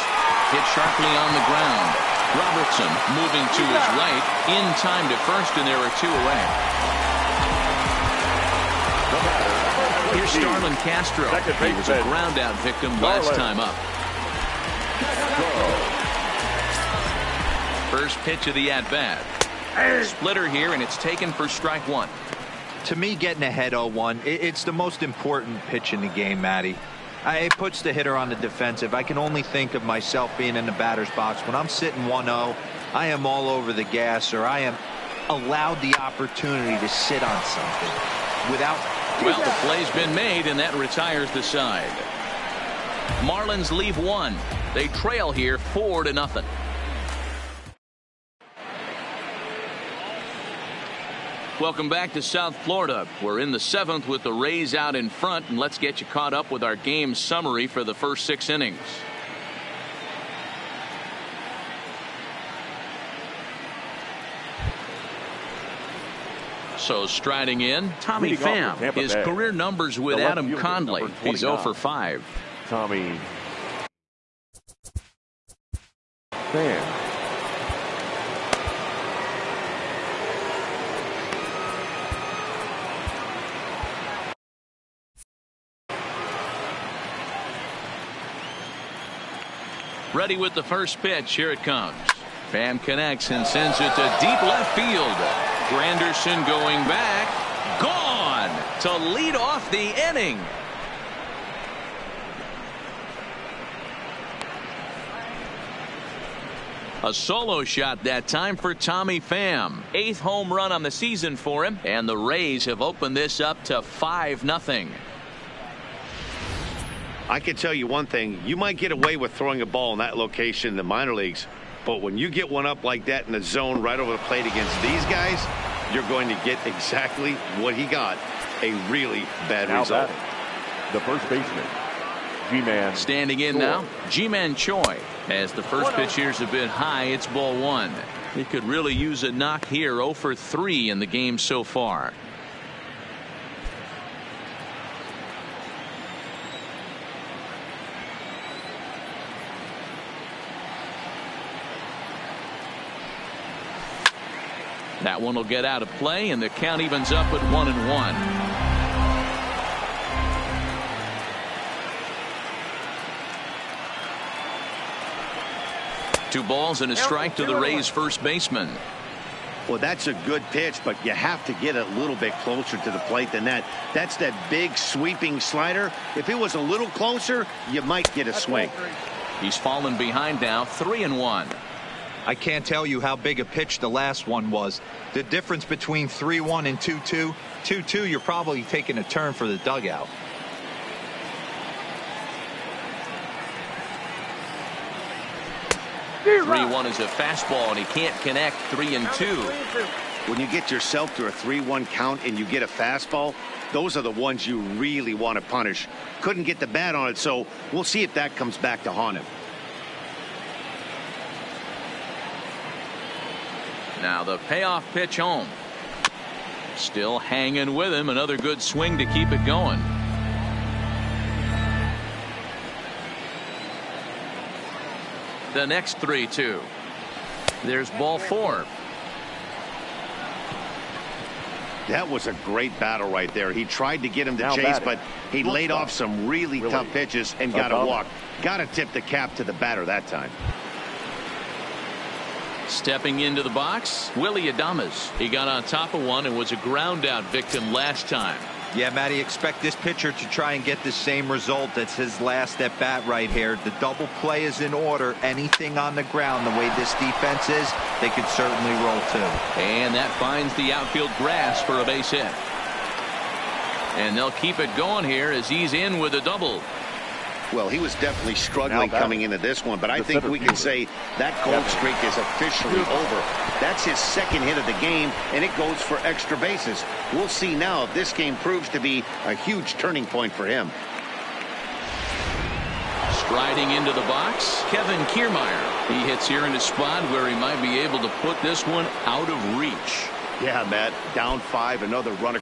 Hit sharply on the ground. Robertson moving to his right. In time to first, and there are two away. Here's Starlin Castro. He was a ground-out victim last time up. First pitch of the at-bat. Splitter here, and it's taken for strike one. To me, getting ahead 0-1, it's the most important pitch in the game, Matty. It puts the hitter on the defensive. I can only think of myself being in the batter's box. When I'm sitting 1-0, I am all over the gas, or I am allowed the opportunity to sit on something without... Well, the play's been made, and that retires the side. Marlins leave one. They trail here 4-0. Welcome back to South Florida. We're in the seventh with the Rays out in front, and let's get you caught up with our game summary for the first 6 innings. So striding in, Tommy Pham. His career numbers with Adam Conley. He's 0 for 5. Tommy Pham. Ready with the first pitch. Here it comes. Pham connects and sends it to deep left field. Granderson going back, gone to lead off the inning. A solo shot that time for Tommy Pham. 8th home run on the season for him, and the Rays have opened this up to 5-0. I can tell you one thing, you might get away with throwing a ball in that location in the minor leagues. But when you get one up like that in the zone right over the plate against these guys, you're going to get exactly what he got. A really bad result. The first baseman, Ji-Man. Standing in now, Ji-Man Choi. As the first pitch here's a bit high, it's ball one. He could really use a knock here. 0 for 3 in the game so far. That one will get out of play, and the count evens up at 1-1. Two balls and a strike to the Rays first baseman. Well, that's a good pitch, but you have to get a little bit closer to the plate than that. That's that big sweeping slider. If it was a little closer, you might get a swing. He's fallen behind now, 3-1. I can't tell you how big a pitch the last one was. The difference between 3-1 and 2-2. 2-2, you're probably taking a turn for the dugout. Three-1 is a fastball, and he can't connect. 3-2. When you get yourself to a 3-1 count and you get a fastball, those are the ones you really want to punish. Couldn't get the bat on it, so we'll see if that comes back to haunt him. Now the payoff pitch home. Still hanging with him. Another good swing to keep it going. The next 3-2. There's ball four. That was a great battle right there. He tried to get him to chase, but he laid off some really tough pitches and got a walk. Got to tip the cap to the batter that time. Stepping into the box, Willy Adames. He got on top of one and was a ground out victim last time. Yeah, Matty, expect this pitcher to try and get the same result. That's his last at bat right here. The double play is in order. Anything on the ground, the way this defense is, they could certainly roll too. And that finds the outfield grass for a base hit. And they'll keep it going here as he's in with a double. Well, he was definitely struggling coming into this one, but I think we can say that cold streak is officially over. That's his second hit of the game, and it goes for extra bases. We'll see now if this game proves to be a huge turning point for him. Striding into the box, Kevin Kiermaier. He hits here in a spot where he might be able to put this one out of reach. Yeah, Matt, down five, another runner.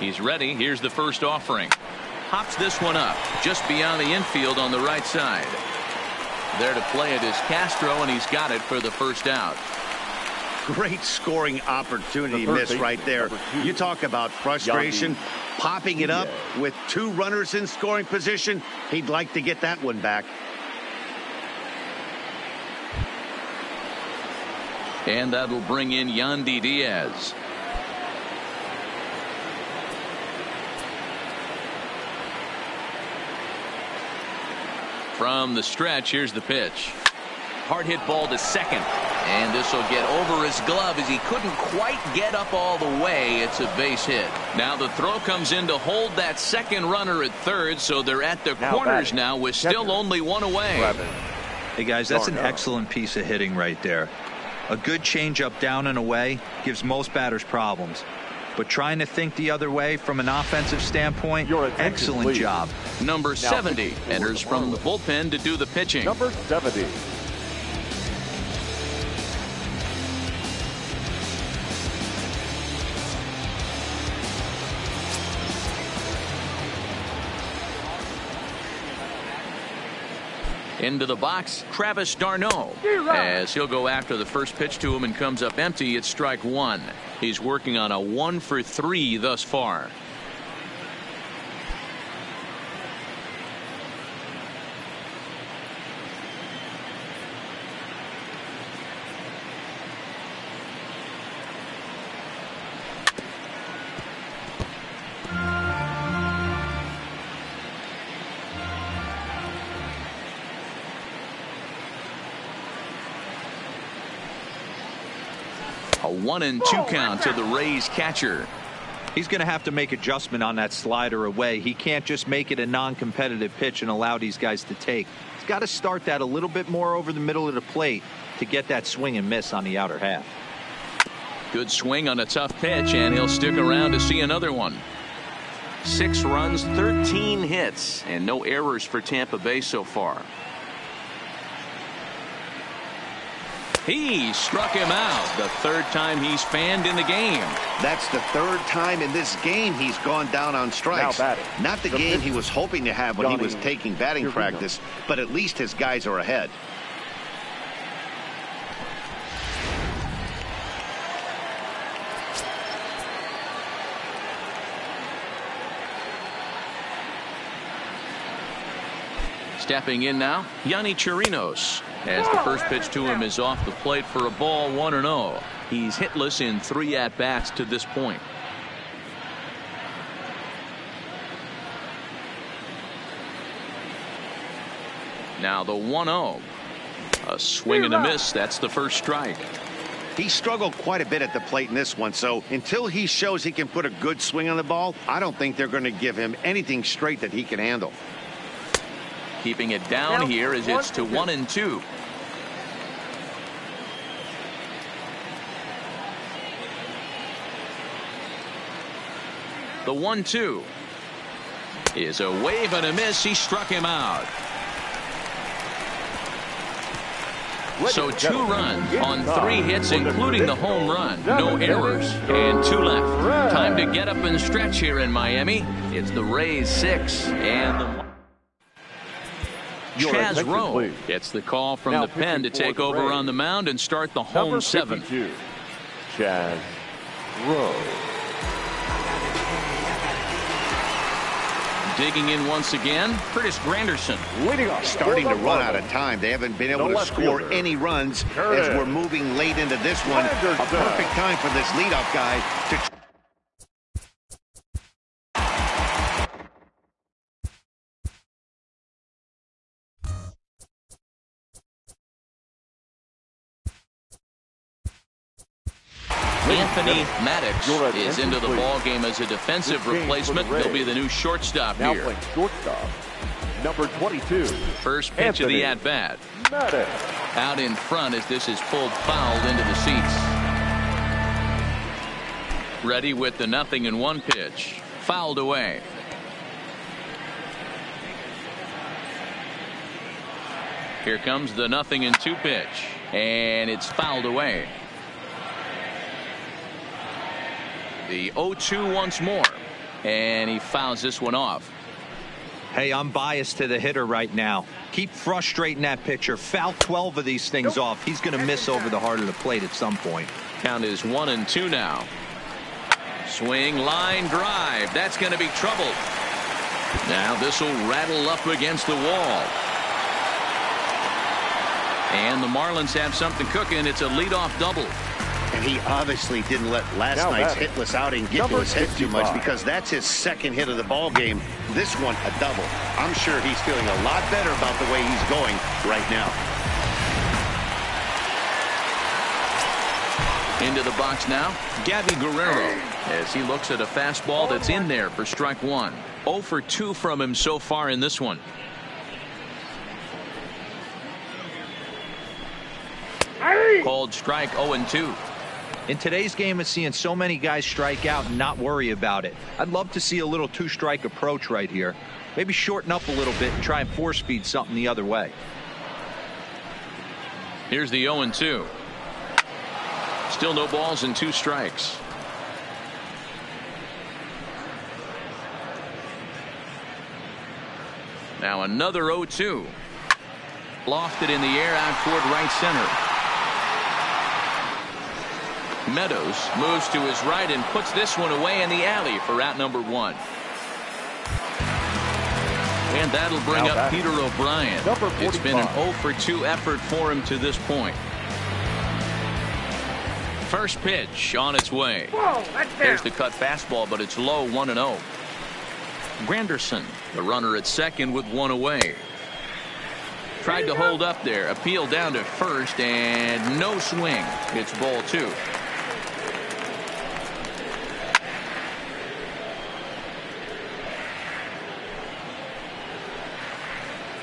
He's ready. Here's the first offering. Hops this one up just beyond the infield on the right side. There to play it is Castro, and he's got it for the first out. Great scoring opportunity miss right there. You talk about frustration. Popping it up with two runners in scoring position. He'd like to get that one back. And that'll bring in Yandy Diaz. From the stretch, here's the pitch. Hard hit ball to second. And this will get over his glove as he couldn't quite get up all the way. It's a base hit. Now the throw comes in to hold that second runner at third, so they're at the corners now with still only one away. Hey, guys, that's an excellent piece of hitting right there. A good changeup down and away gives most batters problems. But trying to think the other way from an offensive standpoint, excellent job. Number 70 enters from the bullpen to do the pitching. Number 70. Into the box, Travis d'Arnaud, as he'll go after the first pitch to him and comes up empty. It's strike one. He's working on a 1-for-3 thus far. A 1-2 count to the Rays catcher. He's going to have to make adjustment on that slider away. He can't just make it a non-competitive pitch and allow these guys to take. He's got to start that a little bit more over the middle of the plate to get that swing and miss on the outer half. Good swing on a tough pitch, and he'll stick around to see another one. 6 runs, 13 hits, and no errors for Tampa Bay so far. He struck him out the third time he's fanned in the game. That's the third time in this game he's gone down on strikes. Not the game he was hoping to have when he was taking batting practice, but at least his guys are ahead. Stepping in now, Yanni Chirinos, as the first pitch to him is off the plate for a ball, 1-0. He's hitless in 3 at-bats to this point. Now the 1-0. A swing and a miss. That's the first strike. He struggled quite a bit at the plate in this one, so until he shows he can put a good swing on the ball, I don't think they're going to give him anything straight that he can handle. Keeping it down here as it's to 1-2. The 1-2 is a wave and a miss. He struck him out. So 2 runs on 3 hits, including the home run. No errors and 2 left. Time to get up and stretch here in Miami. It's the Rays 6 and the Chaz Roe gets the call from the pen to take over on the mound and start the home 7th. Chaz Roe. Digging in once again, Curtis Granderson. Starting to run out of time. They haven't been able to score any runs as we're moving late into this one. A perfect time for this leadoff guy to... Anthony Maddox is into the ballgame as a defensive replacement. He'll be the new shortstop here. Shortstop, number 22. First pitch of the at-bat. Out in front as this is pulled foul into the seats. Ready with the 0-1 pitch. Fouled away. Here comes the 0-2 pitch. And it's fouled away. The 0-2 once more, and he fouls this one off. Hey, I'm biased to the hitter right now. Keep frustrating that pitcher. Foul 12 of these things off. He's going to miss over the heart of the plate at some point. Count is 1-2 now. Swing, line drive. That's going to be trouble. Now this will rattle up against the wall. And the Marlins have something cooking. It's a leadoff double. And he obviously didn't let last night's hitless outing get to his head too much, because that's his 2nd hit of the ball game. This one, a double. I'm sure he's feeling a lot better about the way he's going right now. Into the box now, Gabby Guerrero, as he looks at a fastball that's in there for strike one. 0 for 2 from him so far in this one. Called strike, 0-2. In today's game of seeing so many guys strike out and not worry about it, I'd love to see a little 2-strike approach right here. Maybe shorten up a little bit and try and four-speed something the other way. Here's the 0-2. Still no balls and 2 strikes. Now another 0-2. Lofted in the air out toward right center. Meadows moves to his right and puts this one away in the alley for out number 1. And that'll bring up Peter O'Brien. It's been an 0 for 2 effort for him to this point. First pitch on its way. There's the cut fastball, but it's low, 1-0. Granderson, the runner at 2nd with 1 away. Tried to hold up there. Appeal down to 1st, and no swing. It's ball 2.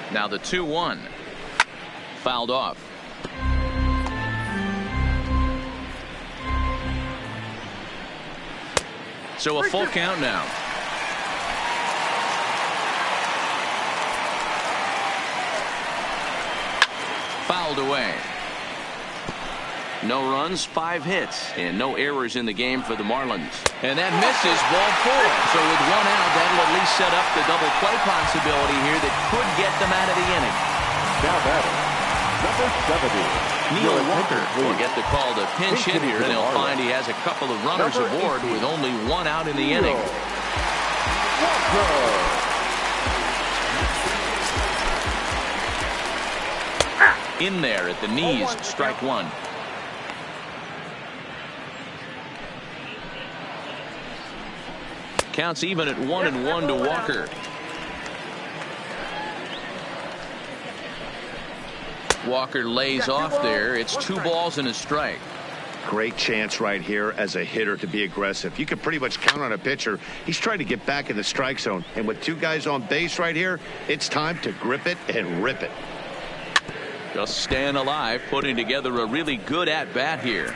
Now the 2-1. Fouled off. So a full count now. Fouled away. No runs, 5 hits, and no errors in the game for the Marlins. And that misses, ball 4. So with 1 out, that'll at least set up the double play possibility here that could get them out of the inning. Now batting, number 70, Neil Walker, will get the call to pinch hit here, and he'll find he has a couple of runners aboard with only 1 out in the inning. In there at the knees, strike 1. Counts even at 1-1 to Walker. Walker lays off there. It's 2 balls and a strike. Great chance right here as a hitter to be aggressive. You can pretty much count on a pitcher. He's trying to get back in the strike zone. And with 2 guys on base right here, it's time to grip it and rip it. Just staying alive, putting together a really good at-bat here.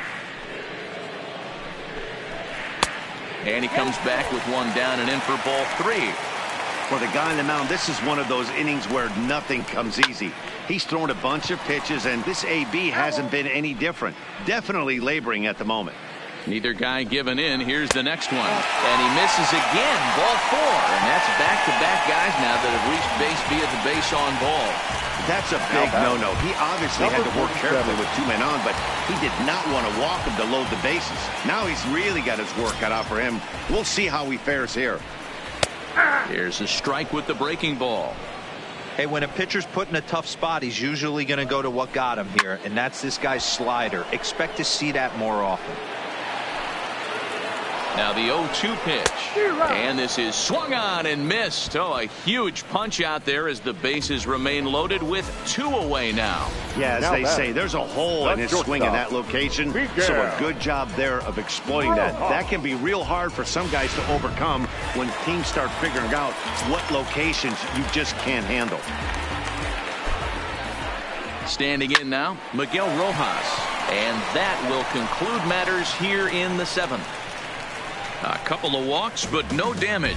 And he comes back with 1 down and in for ball 3. For the guy on the mound, this is one of those innings where nothing comes easy. He's thrown a bunch of pitches, and this AB hasn't been any different. Definitely laboring at the moment. Neither guy giving in. Here's the next one. And he misses again. Ball 4. And that's back-to-back guys now that have reached base via the base on ball. That's a big no-no. He obviously had to work carefully with 2 men on, but he did not want to walk him to load the bases. Now he's really got his work cut out for him. We'll see how he fares here. Here's a strike with the breaking ball. Hey, when a pitcher's put in a tough spot, he's usually going to go to what got him here, and that's this guy's slider. Expect to see that more often. Now the 0-2 pitch, and this is swung on and missed. Oh, a huge punch out there as the bases remain loaded with 2 away now. Yeah, as they say, there's a hole in his swing in that location, so a good job there of exploiting that. That can be real hard for some guys to overcome when teams start figuring out what locations you just can't handle. Standing in now, Miguel Rojas, and that will conclude matters here in the 7th. A couple of walks, but no damage.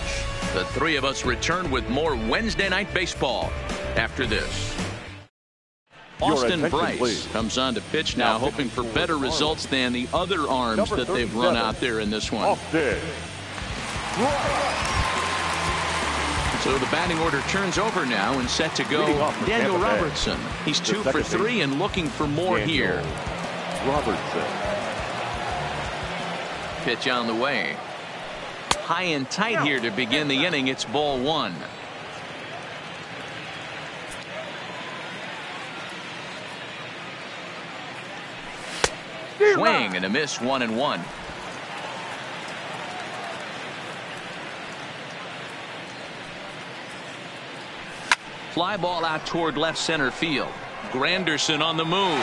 The 3 of us return with more Wednesday Night Baseball after this. Austin Brice comes on to pitch now, hoping for better results than the other arms that they've run out there in this one. So the batting order turns over now and set to go Daniel Robertson. He's 2 for 3 and looking for more here. Pitch on the way. High and tight here to begin the inning. It's ball 1. Swing and a miss, 1-1. Fly ball out toward left center field. Granderson on the move.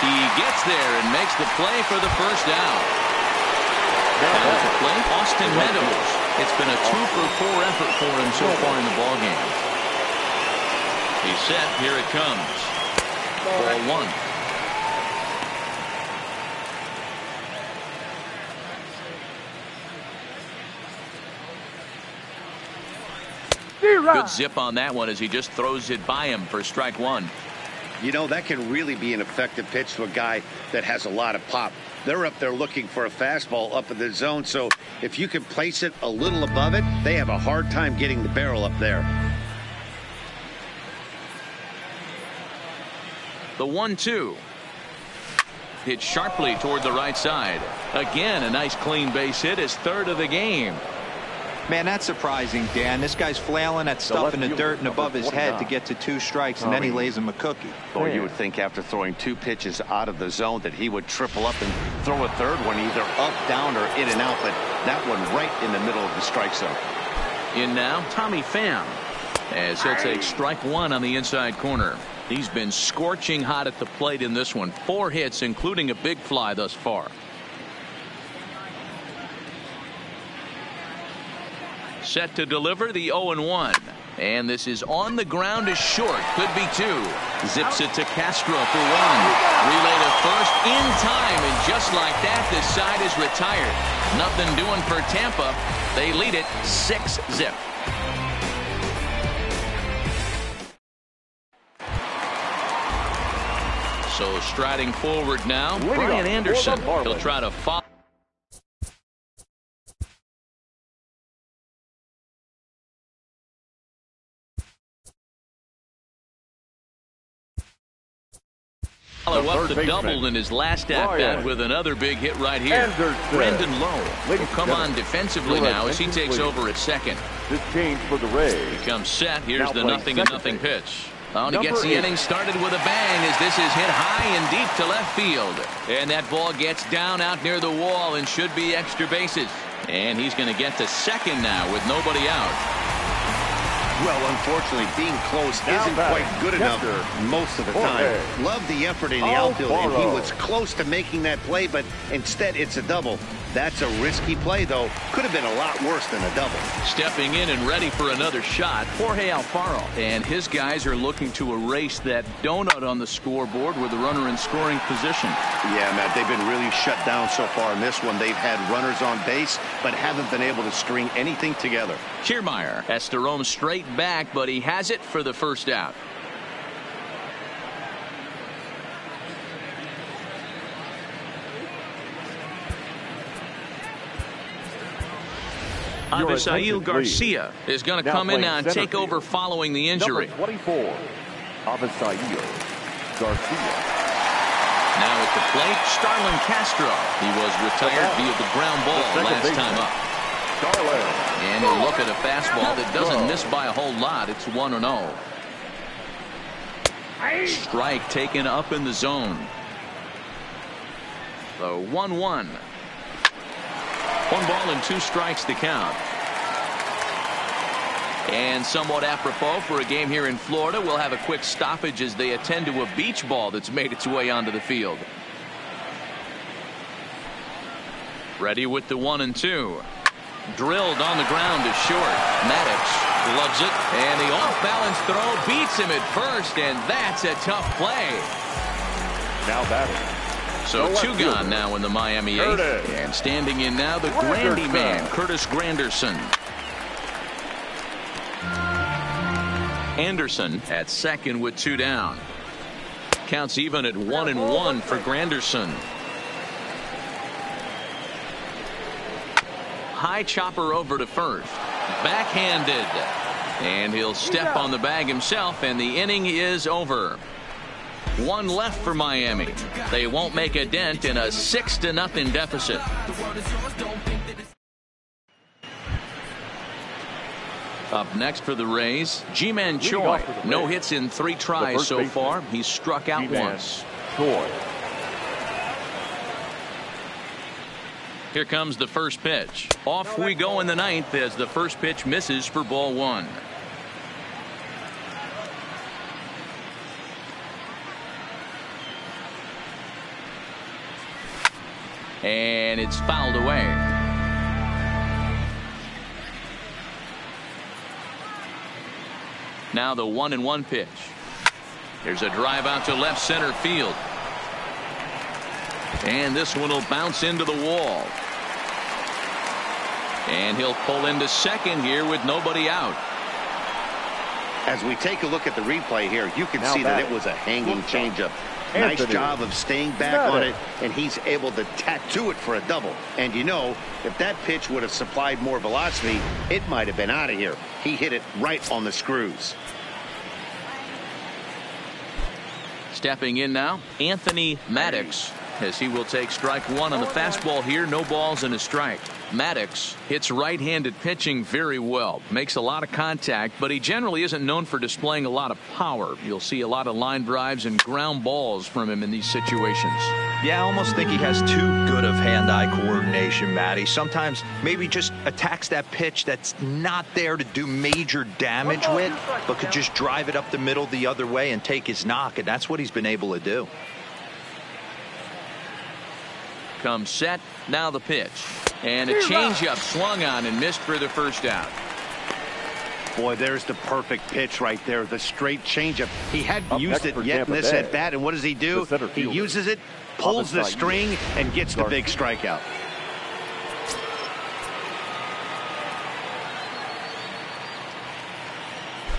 He gets there and makes the play for the 1st out. Now to play Austin Meadows. It's been a 2 for 4 effort for him so far in the ballgame. He's set. Here it comes. Ball 1. Good zip on that one as he just throws it by him for strike 1. You know, that can really be an effective pitch to a guy that has a lot of pop. They're up there looking for a fastball up in the zone, so if you can place it a little above it, they have a hard time getting the barrel up there. The 1-2. Hit sharply toward the right side. Again, a nice clean base hit, his 3rd of the game. Man, that's surprising, Dan. This guy's flailing at stuff in the dirt and above his head to get to 2 strikes, and then he lays him a cookie. Well, you would think after throwing 2 pitches out of the zone that he would triple up and throw a 3rd one either up, down, or in and out, but that one right in the middle of the strike zone. In now, Tommy Pham, as he'll take strike 1 on the inside corner. He's been scorching hot at the plate in this one. 4 hits, including a big fly thus far. Set to deliver the 0-1, and this is on the ground, is short, could be 2. Zips it to Castro for 1. Relay to 1st in time, and just like that, this side is retired. Nothing doing for Tampa. They lead it 6-0. So striding forward now, Brian Anderson. He'll try to follow. Up the double in his last at-bat with another big hit right here. Brendan Lowe will come on defensively now as he takes over at second. This change for the Rays. He comes set. Here's the nothing and nothing pitch. And he gets the inning started with a bang as this is hit high and deep to left field. And that ball gets down out near the wall and should be extra bases. And he's going to get to second now with nobody out. Well, unfortunately, being close isn't quite good enough most of the time. Love the effort in the outfield, and he was close to making that play, but instead it's a double. That's a risky play, though. Could have been a lot worse than a double. Stepping in and ready for another shot, Jorge Alfaro. And his guys are looking to erase that donut on the scoreboard with a runner in scoring position. Yeah, Matt, they've been really shut down so far in this one. They've had runners on base, but haven't been able to string anything together. Kiermaier has to roam straight back, but he has it for the first out. Avisaíl Garcia is going to come in now and take over following the injury. 24, Avisaíl Garcia. Now at the plate, Starlin Castro. He was retired via the ground ball last time up. And a look at a fastball that doesn't miss by a whole lot. It's 1-0. Strike taken up in the zone. The 1-1. One ball and two strikes the count. And somewhat apropos for a game here in Florida, we'll have a quick stoppage as they attend to a beach ball that's made its way onto the field. Ready with the 1-2. Drilled on the ground to short. Maddox gloves it. And the off-balance throw beats him at first, and that's a tough play. Now batting. So two gone now in the Miami eighth. And standing in now, the Grandy man, Curtis Granderson. Anderson at second with two down. Counts even at 1-1 for Granderson. High chopper over to first. Backhanded. And he'll step on the bag himself, and the inning is over. One left for Miami. They won't make a dent in a 6-0 deficit. Up next for the Rays, Ji-Man Choi. No hits in 3 tries so far. He's struck out once. Here comes the first pitch. Off we go in the 9th as the first pitch misses for ball 1. And it's fouled away. Now the 1-1 pitch. Here's a drive out to left center field. And this one will bounce into the wall. And he'll pull into second here with nobody out. As we take a look at the replay here, you can see that it was a hanging changeup. Nice job of staying back on it, and he's able to tattoo it for a double. And you know, if that pitch would have supplied more velocity, it might have been out of here. He hit it right on the screws. Stepping in now, Anthony Maddox, as he will take strike one on the fastball here. No balls and a strike. Maddox hits right-handed pitching very well. Makes a lot of contact, but he generally isn't known for displaying a lot of power. You'll see a lot of line drives and ground balls from him in these situations. Yeah, I almost think he has too good of hand-eye coordination, Matty. Sometimes maybe just attacks that pitch that's not there to do major damage with, but could just drive it up the middle the other way and take his knock, and that's what he's been able to do. Comes set. Now the pitch. And a changeup swung on and missed for the first out. Boy, there's the perfect pitch right there. The straight changeup. He hadn't used it yet in this at bat. And what does he do? He uses it, pulls the string, and gets the big strikeout.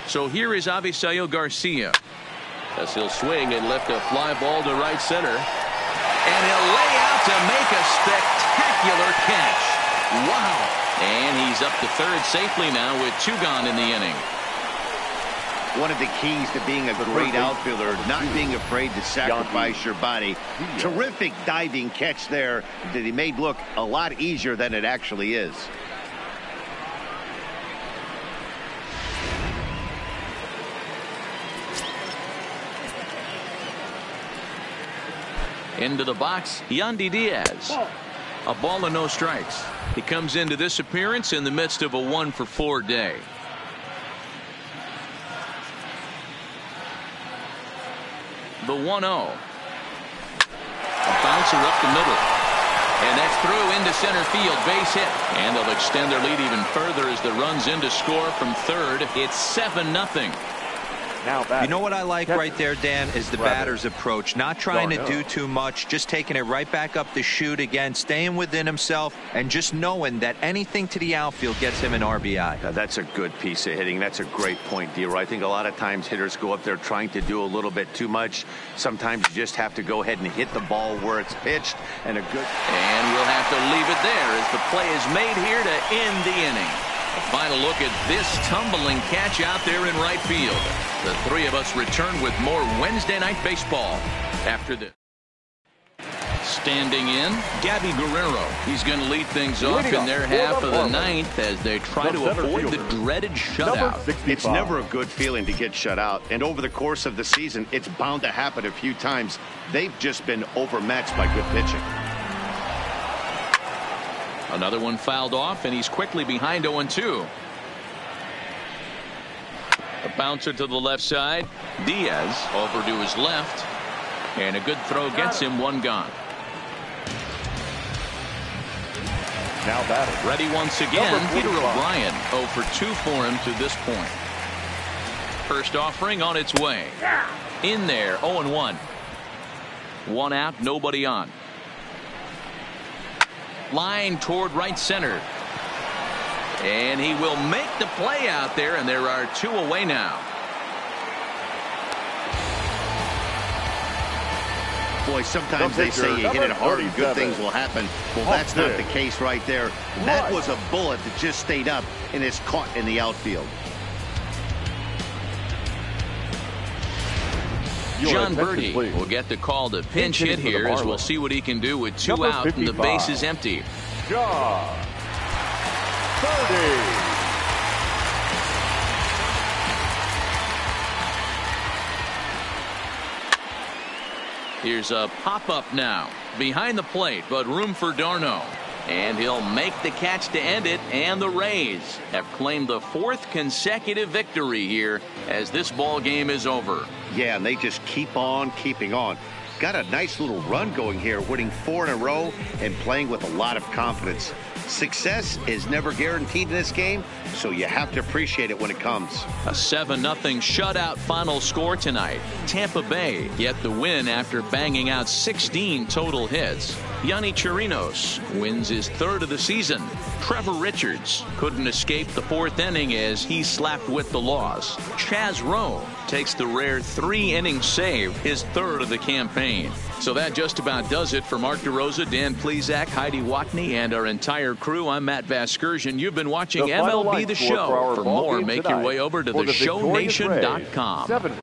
So here is Avisaíl Garcia. as he'll swing and lift a fly ball to right center. And he'll lay out to make a spectacular catch. Wow. And he's up to third safely now with two gone in the inning. One of the keys to being a great outfielder, not being afraid to sacrifice your body. Terrific diving catch there that he made look a lot easier than it actually is. Into the box, Yandy Diaz. A ball and no strikes. He comes into this appearance in the midst of a 1-for-4 day. The 1-0. A bouncer up the middle. And that's through into center field. Base hit. And they'll extend their lead even further as the runs in to score from third. It's 7-0. You know what I like right there, Dan, is the batter's approach. Not trying to do too much, just taking it right back up the chute again, staying within himself, and just knowing that anything to the outfield gets him an RBI. Now, that's a good piece of hitting. That's a great point, D-Roy. I think a lot of times hitters go up there trying to do a little bit too much. Sometimes you just have to go ahead and hit the ball where it's pitched. And we'll have to leave it there as the play is made here to end the inning. A final look at this tumbling catch out there in right field. The three of us return with more Wednesday Night Baseball after this. Standing in, Gabby Guerrero. He's going to lead things off in their half of the ninth as they try to avoid the dreaded shutout. It's never a good feeling to get shut out, and over the course of the season, it's bound to happen a few times. They've just been overmatched by good pitching. Another one fouled off, and he's quickly behind 0-2. A bouncer to the left side. Diaz over to his left. And a good throw gets him. One gone. Now batting. Ready once again. Peter O'Brien 0 for 2 for him to this point. First offering on its way. In there. 0-1. One out. Nobody on. Line toward right center, and he will make the play out there, and there are two away now. Boy, sometimes they say you hit it hard and good things will happen. Well, that's not the case right there. That was a bullet that just stayed up and is caught in the outfield. John Birdie will get the call to pinch hit here, as we'll see what he can do with two out and the base is empty. John Birdie. Here's a pop-up now behind the plate, but room for d'Arnaud. And he'll make the catch to end it, and the Rays have claimed the fourth consecutive victory here as this ball game is over. Yeah, and they just keep on keeping on. Got a nice little run going here, winning 4 in a row and playing with a lot of confidence. Success is never guaranteed in this game, so you have to appreciate it when it comes. A 7-0 shutout final score tonight. Tampa Bay get the win after banging out 16 total hits. Yanni Chirinos wins his third of the season. Trevor Richards couldn't escape the fourth inning as he slapped with the loss. Chaz Roe takes the rare 3-inning save, his third of the campaign. So that just about does it for Mark DeRosa, Dan Plesac, Heidi Watney, and our entire crew. I'm Matt Vasgersian. You've been watching MLB The Show. For more, make your way over to theshownation.com.